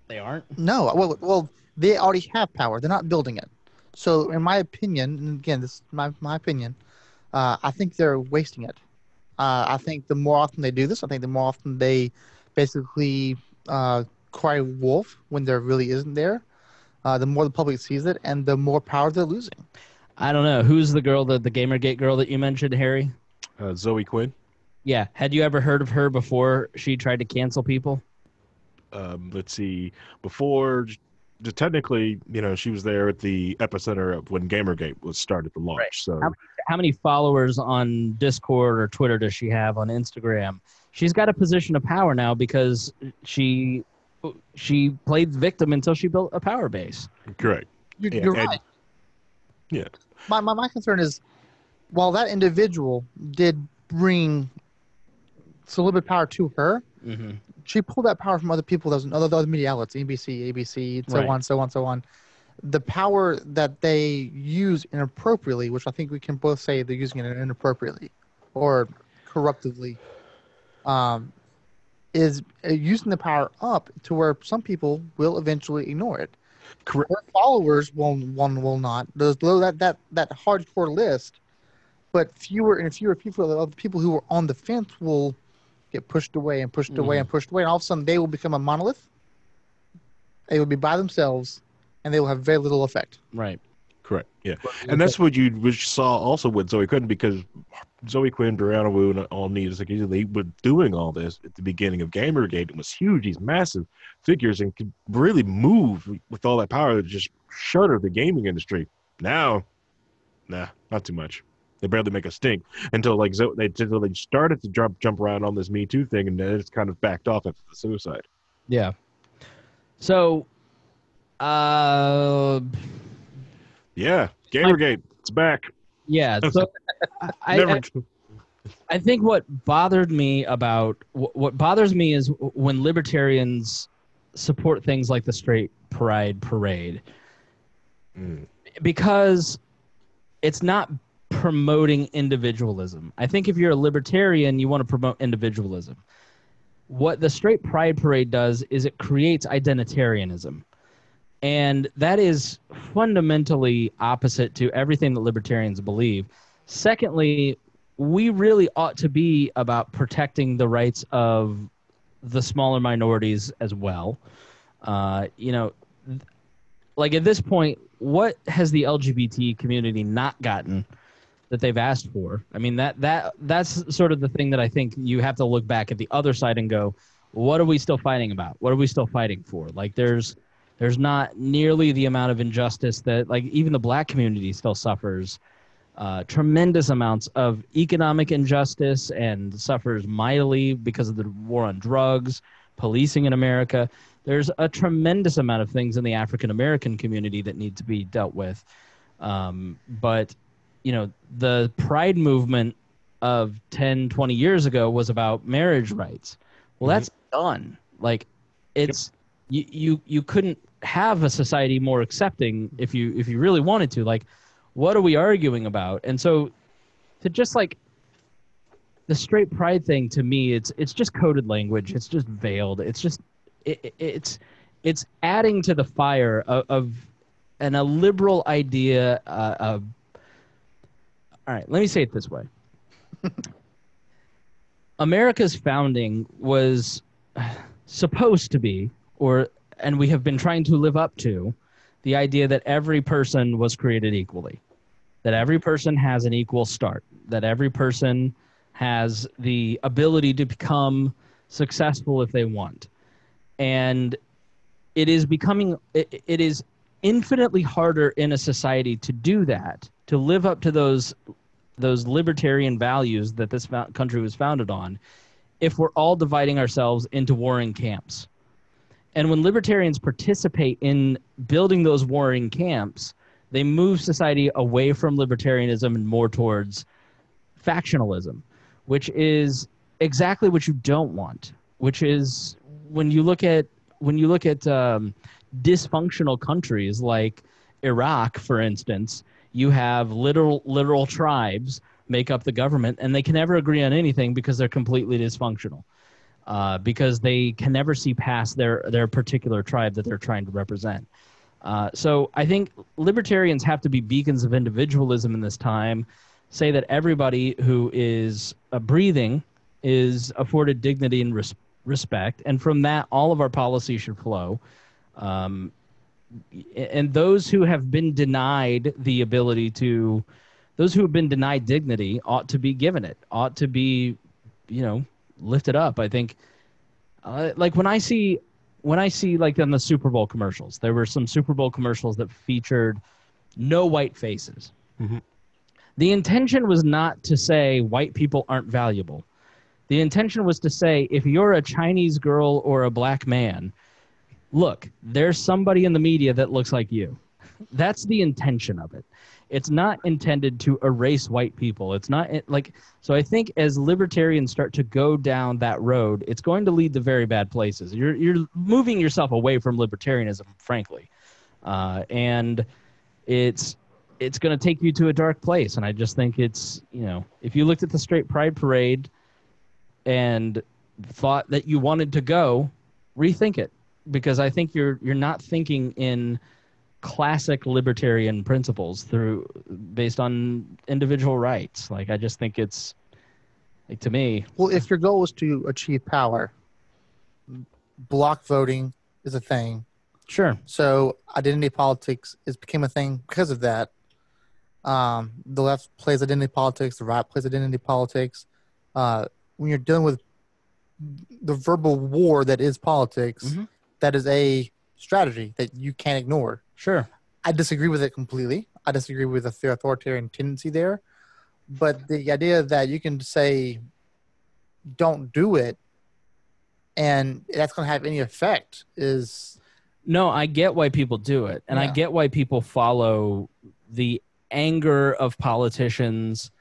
They aren't? No. Well, they already have power. They're not building it. So in my opinion, and again, this is my opinion, I think they're wasting it. I think the more often they do this, I think the more often they basically cry wolf when there really isn't there. The more the public sees it, and the more power they're losing. I don't know. Who's the girl, the Gamergate girl that you mentioned, Harry? Zoe Quinn. Yeah. Had you ever heard of her before she tried to cancel people? Let's see. Before, technically, you know, she was there at the epicenter of when Gamergate was started to launch. Right. So, how many followers on Discord or Twitter does she have on Instagram? She's got a position of power now because she played victim until she built a power base. Correct. You're right. Yeah. My concern is, while that individual did bring a little bit of power to her, mm-hmm. she pulled that power from other people, other media outlets, NBC, ABC, so on. The power that they use inappropriately, which I think we can both say they're using it inappropriately or corruptively, is using the power up to where some people will eventually ignore it. Correct. Their followers will not. There's that hardcore list, but fewer and fewer people of the people who are on the fence will get pushed away and pushed away and pushed away, and all of a sudden they will become a monolith. They will be by themselves, and they will have very little effect. Right. Correct. Yeah, and that's what you saw also with Zoe Quinn, because Zoe Quinn, Brianna Wu, and all these, like, they were doing all this at the beginning of Gamergate. It was huge. These massive figures and could really move with all that power. Just shudder the gaming industry. Now, nah, not too much. They barely make a stink until like they started to jump around on this Me Too thing, and then it's kind of backed off after the suicide. Yeah. So, yeah, Gamergate, it's back. Yeah. So I think what bothered me about what bothers me is when libertarians support things like the Straight Pride Parade, because it's not promoting individualism. I think if you're a libertarian, you want to promote individualism. What the Straight Pride Parade does is it creates identitarianism. And that is fundamentally opposite to everything that libertarians believe. Secondly, we really ought to be about protecting the rights of the smaller minorities as well. You know, like at this point, what has the LGBT community not gotten that they've asked for? I mean, that's sort of the thing that I think you have to look back at the other side and go, what are we still fighting about? What are we still fighting for? Like, there's not nearly the amount of injustice that, like, even the black community still suffers tremendous amounts of economic injustice and suffers mightily because of the war on drugs, policing in America. There's a tremendous amount of things in the African-American community that need to be dealt with. But you know, the pride movement of 10, 20 years ago was about marriage rights. Well, that's done. Like, it's you couldn't have a society more accepting if you really wanted to. Like, what are we arguing about? And so to just like the straight pride thing, to me, it's just coded language. It's just veiled. It's just it's adding to the fire of a liberal idea of. All right, let me say it this way. America's founding was supposed to be, and we have been trying to live up to, the idea that every person was created equally, that every person has an equal start, that every person has the ability to become successful if they want. And it is becoming – it is infinitely harder in a society to do that, to live up to those libertarian values that this country was founded on, if we're all dividing ourselves into warring camps. And when libertarians participate in building those warring camps, they move society away from libertarianism and more towards factionalism, which is exactly what you don't want, which is when you look at dysfunctional countries like Iraq, for instance. You have literal tribes make up the government, and they can never agree on anything because they're completely dysfunctional, because they can never see past their particular tribe that they're trying to represent. So I think libertarians have to be beacons of individualism in this time, say that everybody who is breathing is afforded dignity and respect, and from that, all of our policy should flow. And those who have been denied the ability to, those who have been denied dignity ought to be given it, ought to be, you know, lifted up. I think, like when I see like on the Super Bowl commercials, there were some Super Bowl commercials that featured no white faces. Mm-hmm. The intention was not to say white people aren't valuable. The intention was to say, if you're a Chinese girl or a black man, look, there's somebody in the media that looks like you. That's the intention of it. It's not intended to erase white people. It's not like, so I think as libertarians start to go down that road, it's going to lead to very bad places. You're moving yourself away from libertarianism, frankly. And it's going to take you to a dark place. And I just think it's, you know, if you looked at the Straight Pride Parade and thought that you wanted to go, rethink it. Because I think you're not thinking in classic libertarian principles based on individual rights. Like, I just think it's like, to me. Well, if your goal is to achieve power, block voting is a thing. Sure. So identity politics became a thing because of that. The left plays identity politics. The right plays identity politics. When you're dealing with the verbal war that is politics. Mm-hmm. That is a strategy that you can't ignore. Sure. I disagree with it completely. I disagree with the authoritarian tendency there. But the idea that you can say, don't do it, and that's going to have any effect is... No, I get why people do it. And yeah. I get why people follow the anger of politicians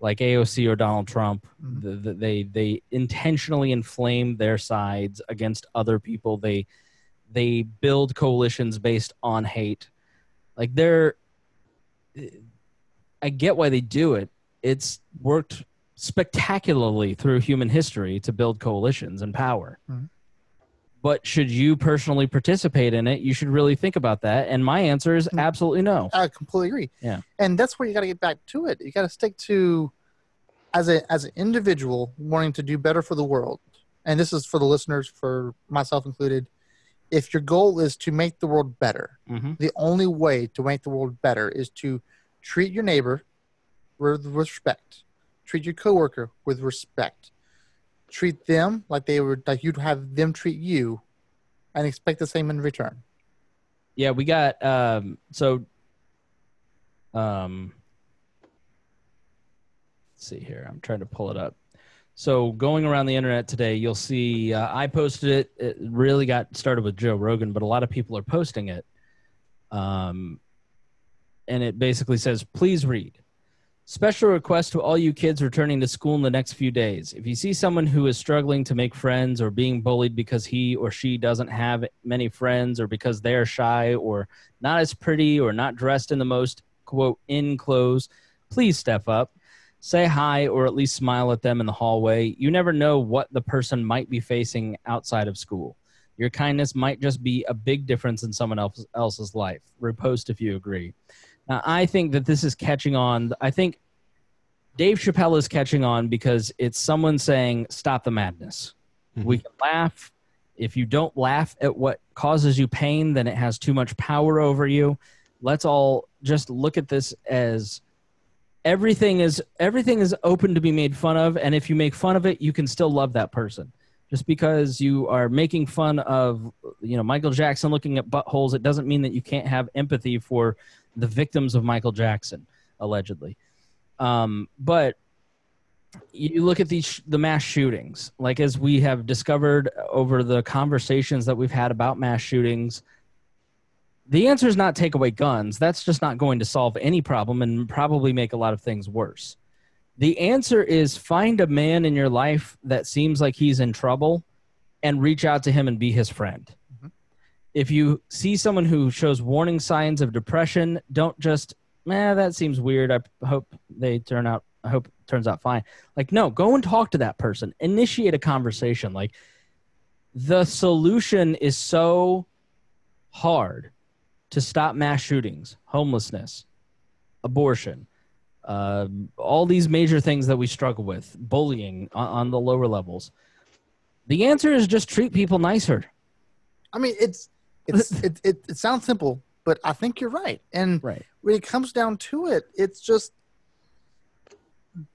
like AOC or Donald Trump. Mm-hmm. They intentionally inflame their sides against other people. They build coalitions based on hate. Like I get why they do it. It's worked spectacularly through human history to build coalitions and power. Mm-hmm. But should you personally participate in it? You should really think about that. And my answer is absolutely no. I completely agree. Yeah. And that's where you got to get back to it. You got to stick to, as an individual, wanting to do better for the world. And this is for the listeners, for myself included. If your goal is to make the world better, mm-hmm. the only way to make the world better is to treat your neighbor with respect. Treat your coworker with respect. Treat them like you'd have them treat you, and expect the same in return. Yeah, we got let's see here. I'm trying to pull it up. So going around the internet today, you'll see I posted it. It really got started with Joe Rogan, but a lot of people are posting it. And it basically says, "Please read. Special request to all you kids returning to school in the next few days. If you see someone who is struggling to make friends or being bullied because he or she doesn't have many friends or because they're shy or not as pretty or not dressed in the most, quote, in clothes, please step up. Say hi or at least smile at them in the hallway. You never know what the person might be facing outside of school. Your kindness might just be a big difference in someone else's life. Repost if you agree." Now, I think that this is catching on. I think Dave Chappelle is catching on because it's someone saying, stop the madness. Mm-hmm. We can laugh. If you don't laugh at what causes you pain, then it has too much power over you. Let's all just look at this as everything is open to be made fun of. And if you make fun of it, you can still love that person. Just because you are making fun of, Michael Jackson looking at buttholes, it doesn't mean that you can't have empathy for the victims of Michael Jackson, allegedly. But you look at the mass shootings, like as we have discovered over the conversations that we've had about mass shootings, the answer is not take away guns. That's just not going to solve any problem and probably make a lot of things worse. The answer is find a man in your life that seems like he's in trouble and reach out to him and be his friend. Mm-hmm. If you see someone who shows warning signs of depression, don't just, that seems weird. I hope it turns out fine. Like, no, go and talk to that person. Initiate a conversation. Like, the solution is so hard to stop mass shootings, homelessness, abortion. All these major things that we struggle with, bullying on the lower levels. The answer is just treat people nicer. I mean, it sounds simple, but I think you're right. And when it comes down to it, it's just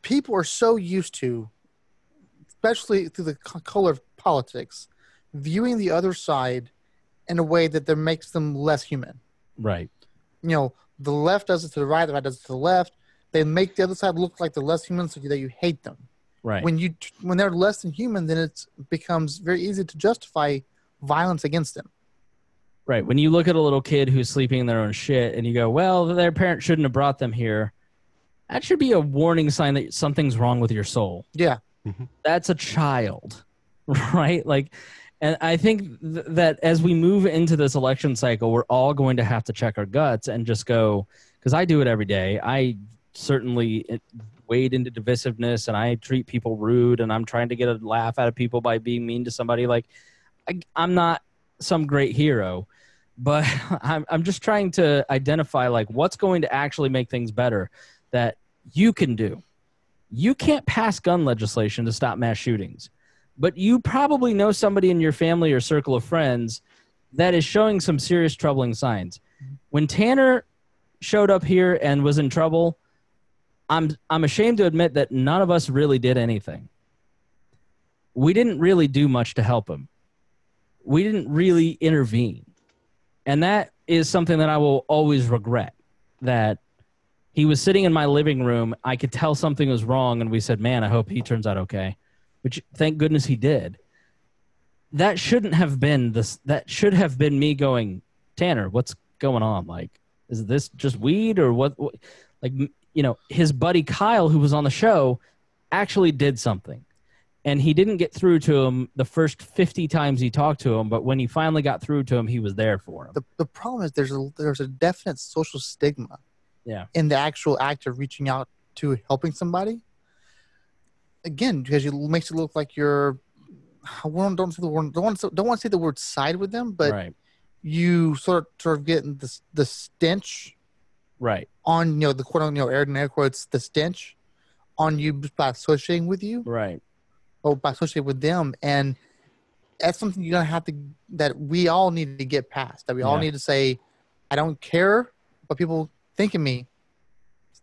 people are so used to, especially through the color of politics, viewing the other side in a way that makes them less human. Right. The left does it to the right, the right does it to the left. They make the other side look like they're less human so that you hate them. Right. When they're less than human, then it becomes very easy to justify violence against them. Right. When you look at a little kid who's sleeping in their own shit and you go, well, their parents shouldn't have brought them here, that should be a warning sign that something's wrong with your soul. Yeah. Mm-hmm. That's a child, right? Like, and I think that as we move into this election cycle, we're all going to have to check our guts and just go, because I do it every day. I certainly wade into divisiveness and I treat people rude and I'm trying to get a laugh out of people by being mean to somebody. Like I'm not some great hero, but I'm just trying to identify like what's going to actually make things better that you can do. You can't pass gun legislation to stop mass shootings, but you probably know somebody in your family or circle of friends that is showing some serious troubling signs. When Tanner showed up here and was in trouble, I'm ashamed to admit that none of us really did anything. We didn't really do much to help him. We didn't really intervene. And that is something that I will always regret, that He was sitting in my living room. I could tell something was wrong, and we said, man, I hope he turns out okay, which thank goodness he did. That shouldn't have been this. That should have been me going, Tanner, what's going on? Like, is this just weed or what? Like, you know, his buddy Kyle, who was on the show, actually did something. And he didn't get through to him the first 50 times he talked to him, but when he finally got through to him, he was there for him. The problem is there's a definite social stigma in the actual act of reaching out to helping somebody. Again, because it makes it look like you're – I don't say the word, don't want to say the word side with them, but you sort of get the stench on, you know, the quote, you know, air quotes, the stench on you by associating with you. Right. By associating with them, and that's something you're gonna have to, that we all need to get past, that we all need to say, I don't care what people think of me,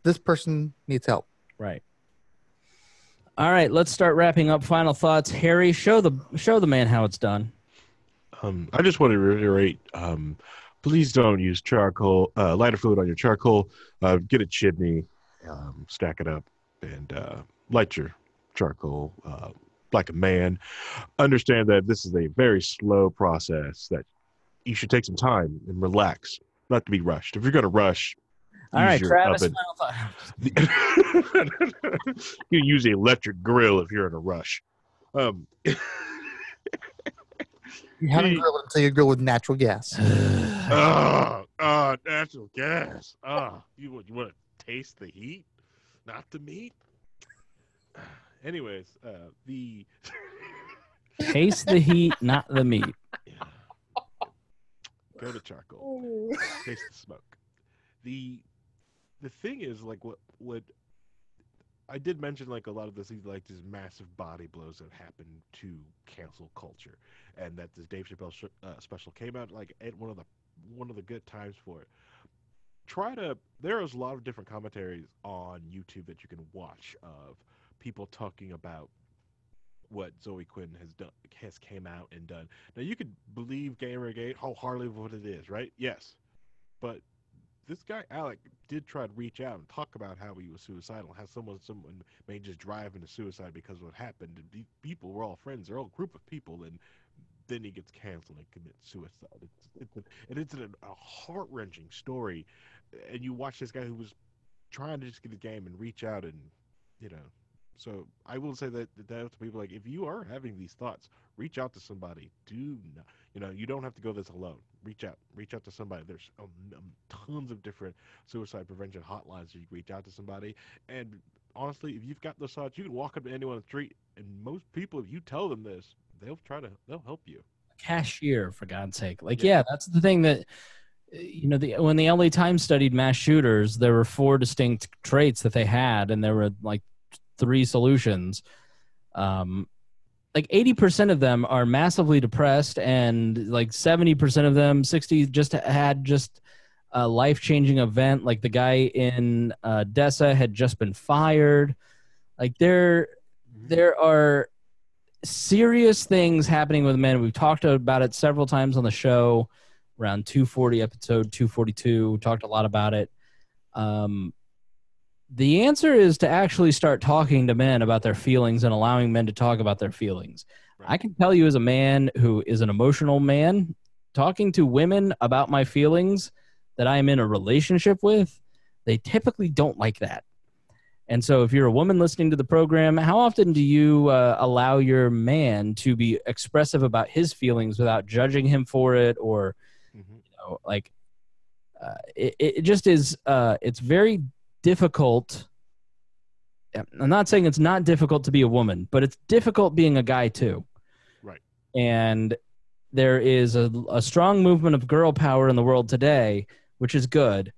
this person needs help. All right, let's start wrapping up. Final thoughts, Harry. Show the man how it's done. I just want to reiterate, please don't use charcoal, lighter fluid on your charcoal. Get a chimney, stack it up, and light your charcoal like a man. Understand that this is a very slow process, that you should take some time and relax, not to be rushed. If you're going to rush, all right, Travis, you use the electric grill if you're in a rush. You haven't grilled until you grill with natural gas. Natural gas. You want to taste the heat, not the meat? Anyways, the taste the heat, not the meat. Go to charcoal. Taste the smoke. The thing is, like, what I did mention, like, a lot of this, like, these massive body blows that happened to cancel culture, and that this Dave Chappelle special came out like at one of the good times for it. There is a lot of different commentaries on YouTube that you can watch of people talking about what Zoe Quinn has came out and done. Now, you could believe Gamergate wholeheartedly what it is, right? Yes. But this guy, Alec, did try to reach out and talk about how he was suicidal, how someone may just drive into suicide because of what happened. People were all friends. They're all a group of people, and then he gets canceled and commits suicide. It's a heart-wrenching story. And you watch this guy who was trying to just get a game and reach out and, you know. So I will say that to people, like, if you are having these thoughts, reach out to somebody. Do not, you know, you don't have to go this alone. Reach out to somebody. There's tons of different suicide prevention hotlines that you can reach out to somebody. And honestly, if you've got those thoughts, you can walk up to anyone on the street, and most people, if you tell them this, they'll help you. Cashier, for God's sake. Like, yeah, that's the thing that, you know, when the LA Times studied mass shooters, there were 4 distinct traits that they had, and there were like 3 solutions. Like 80% of them are massively depressed, and like 70% of them, 60, just had just a life-changing event. Like the guy in Dessa had just been fired. Like there are serious things happening with men. We've talked about it several times on the show, around 240, episode 242. We talked a lot about it. The answer is to actually start talking to men about their feelings and allowing men to talk about their feelings. Right. I can tell you, as a man who is an emotional man, talking to women about my feelings that I am in a relationship with, they typically don't like that. And so if you're a woman listening to the program, how often do you allow your man to be expressive about his feelings without judging him for it? Or, you know, like, it just is, it's very difficult. I'm not saying it's not difficult to be a woman, but it's difficult being a guy too. Right. And there is a strong movement of girl power in the world today, which is good,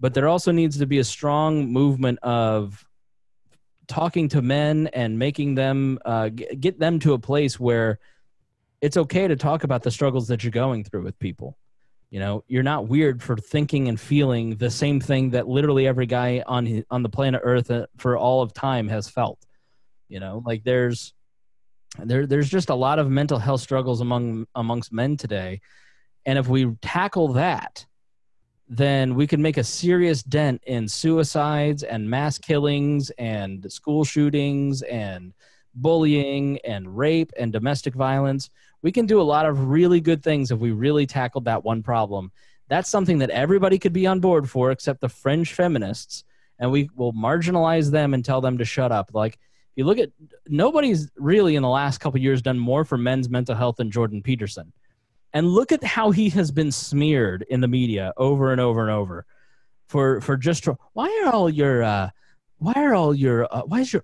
but there also needs to be a strong movement of talking to men and making them get them to a place where it's okay to talk about the struggles that you're going through with people. You know, you're not weird for thinking and feeling the same thing that literally every guy on the planet Earth for all of time has felt. You know, like there's just a lot of mental health struggles amongst men today, and if we tackle that, then we could make a serious dent in suicides and mass killings and school shootings and bullying and rape and domestic violence. We can do a lot of really good things if we really tackled that one problem. That's something that everybody could be on board for except the fringe feminists, and we will marginalize them and tell them to shut up. Like, if you look at, nobody's really in the last couple of years done more for men's mental health than Jordan Peterson. And look at how he has been smeared in the media over and over and over for just, why is your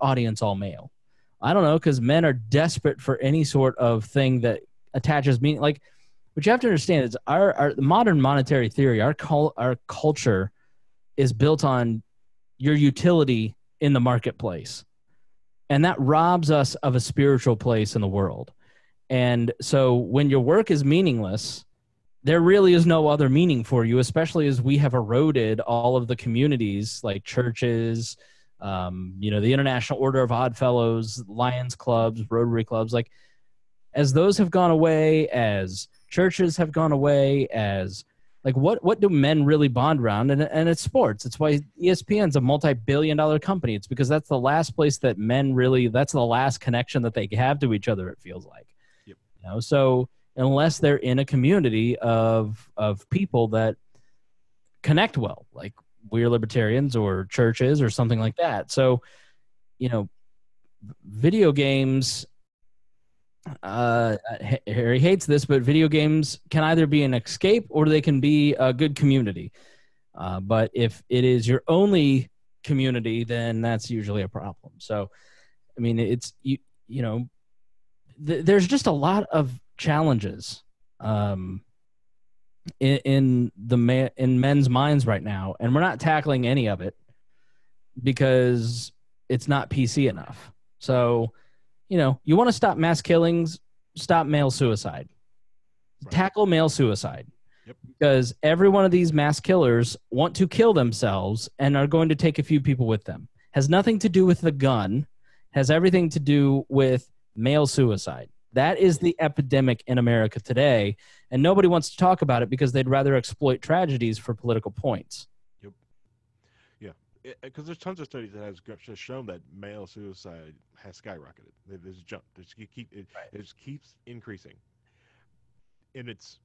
audience all male? I don't know, because men are desperate for any sort of thing that attaches meaning. Like, what you have to understand is our modern monetary theory, our culture is built on your utility in the marketplace. And that robs us of a spiritual place in the world. And so when your work is meaningless, there really is no other meaning for you, especially as we have eroded all of the communities like churches, the International Order of Odd Fellows, Lions clubs, Rotary clubs, like as those have gone away, as churches have gone away, as like what do men really bond around? And it's sports. It's why ESPN's a multi-billion-dollar company. It's because that's the last place that men really, that's the last connection that they have to each other, it feels like. Yep. You know? So unless they're in a community of people that connect well, like We Are Libertarians or churches or something like that. So, you know, video games, Harry hates this, but video games can either be an escape or they can be a good community. But if it is your only community, then that's usually a problem. So, I mean, it's, there's just a lot of challenges, in men's minds right now, and we're not tackling any of it because it's not PC enough. So, you know, you want to stop mass killings, stop male suicide. Right. Tackle male suicide. Yep. Because every one of these mass killers want to kill themselves and are going to take a few people with them. Has nothing to do with the gun, has everything to do with male suicide. That is the epidemic in America today, and nobody wants to talk about it because they'd rather exploit tragedies for political points. Yep. Yeah, because there's tons of studies that have shown that male suicide has skyrocketed. It's jumped. It just keeps increasing, and it's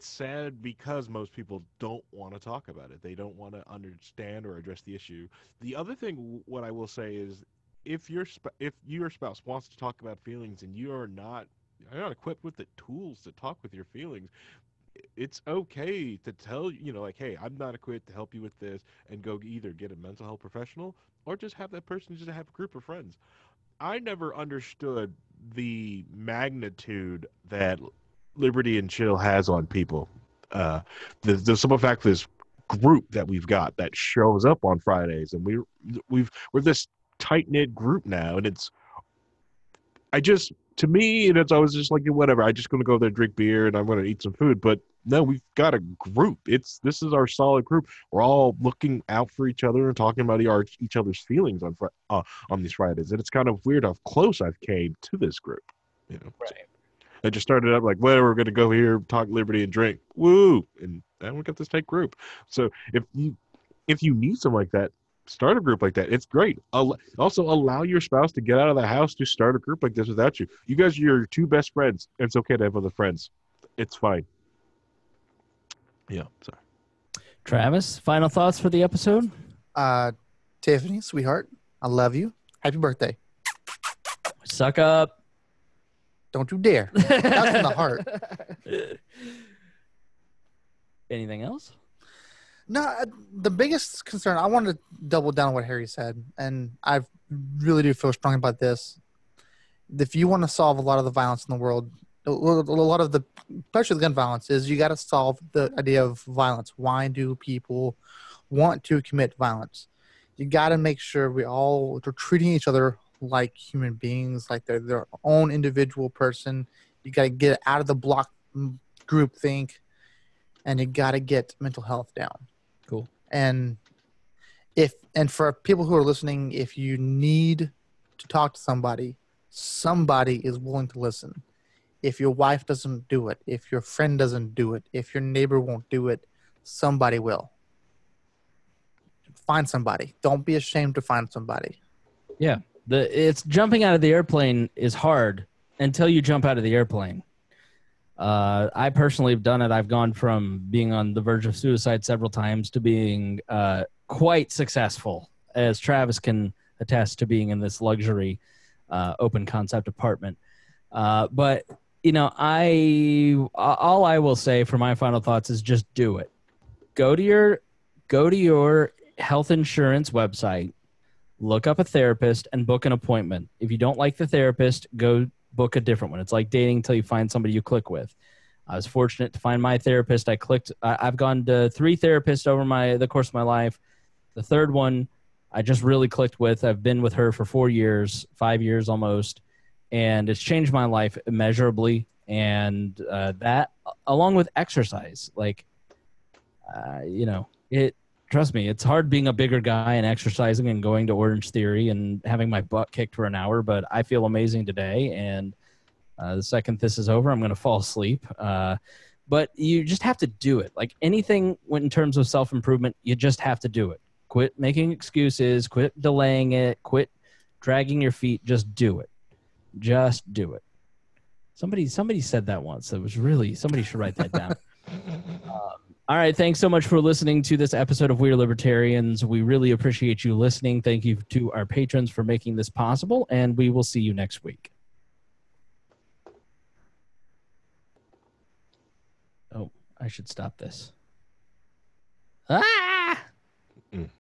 sad because most people don't want to talk about it. They don't want to understand or address the issue. The other thing, what I will say is, if your spouse wants to talk about feelings and you're not equipped with the tools to talk with your feelings, it's okay to tell, hey, I'm not equipped to help you with this, and go either get a mental health professional or just have that person just have a group of friends. I never understood the magnitude that Liberty and Chill has on people. The simple fact is this group that we've got that shows up on Fridays, and we're this tight-knit group now, and it's always just like, whatever, I'm just gonna go there, drink beer, and I'm gonna eat some food. But no, we've got a group. This is our solid group. We're all looking out for each other and talking about each other's feelings on these Fridays, and it's kind of weird how close I've came to this group. Right. So I just started up like, whatever, we're gonna go here, talk Liberty and drink, woo, and then we got this tight group. So if you need something like that, start a group like that. It's great. Also, allow your spouse to get out of the house to start a group like this without you. You guys are your two best friends. It's okay to have other friends. It's fine. Yeah, sorry. Travis, final thoughts for the episode? Tiffany, sweetheart, I love you. Happy birthday. Suck up. Don't you dare. That's in the heart. Anything else? No, the biggest concern, I wanted to double down on what Harry said, and I really do feel strong about this. If you want to solve a lot of the violence in the world, a lot of the, especially the gun violence, is you got to solve the idea of violence. Why do people want to commit violence? You got to make sure we're treating each other like human beings, like they're their own individual person. You got to get out of the block group think, and you got to get mental health down. Cool. And for people who are listening, if you need to talk to somebody, somebody is willing to listen. if your wife doesn't do it, if your friend doesn't do it, if your neighbor won't do it, somebody will. Find somebody. Don't be ashamed to find somebody. Yeah. It's jumping out of the airplane is hard until you jump out of the airplane. I personally have done it. I've gone from being on the verge of suicide several times to being quite successful, as Travis can attest to being in this luxury open concept apartment. But, you know, all I will say for my final thoughts is just do it. Go to your health insurance website, look up a therapist, and book an appointment. If you don't like the therapist, go book a different one. It's like dating until you find somebody you click with. I was fortunate to find my therapist. I've gone to 3 therapists over the course of my life. The third one I just really clicked with. I've been with her for 5 years almost, and it's changed my life immeasurably. And that, along with exercise, like, you know, trust me, it's hard being a bigger guy and exercising and going to Orange Theory and having my butt kicked for an hour, but I feel amazing today. And the second this is over, I'm going to fall asleep. But you just have to do it. Like anything in terms of self-improvement, you just have to do it. Quit making excuses, quit delaying it, quit dragging your feet. Just do it. Just do it. Somebody said that once. That was really, somebody should write that down. All right. Thanks so much for listening to this episode of We Are Libertarians. We really appreciate you listening. Thank you to our patrons for making this possible, and we will see you next week. Oh, I should stop this. Ah!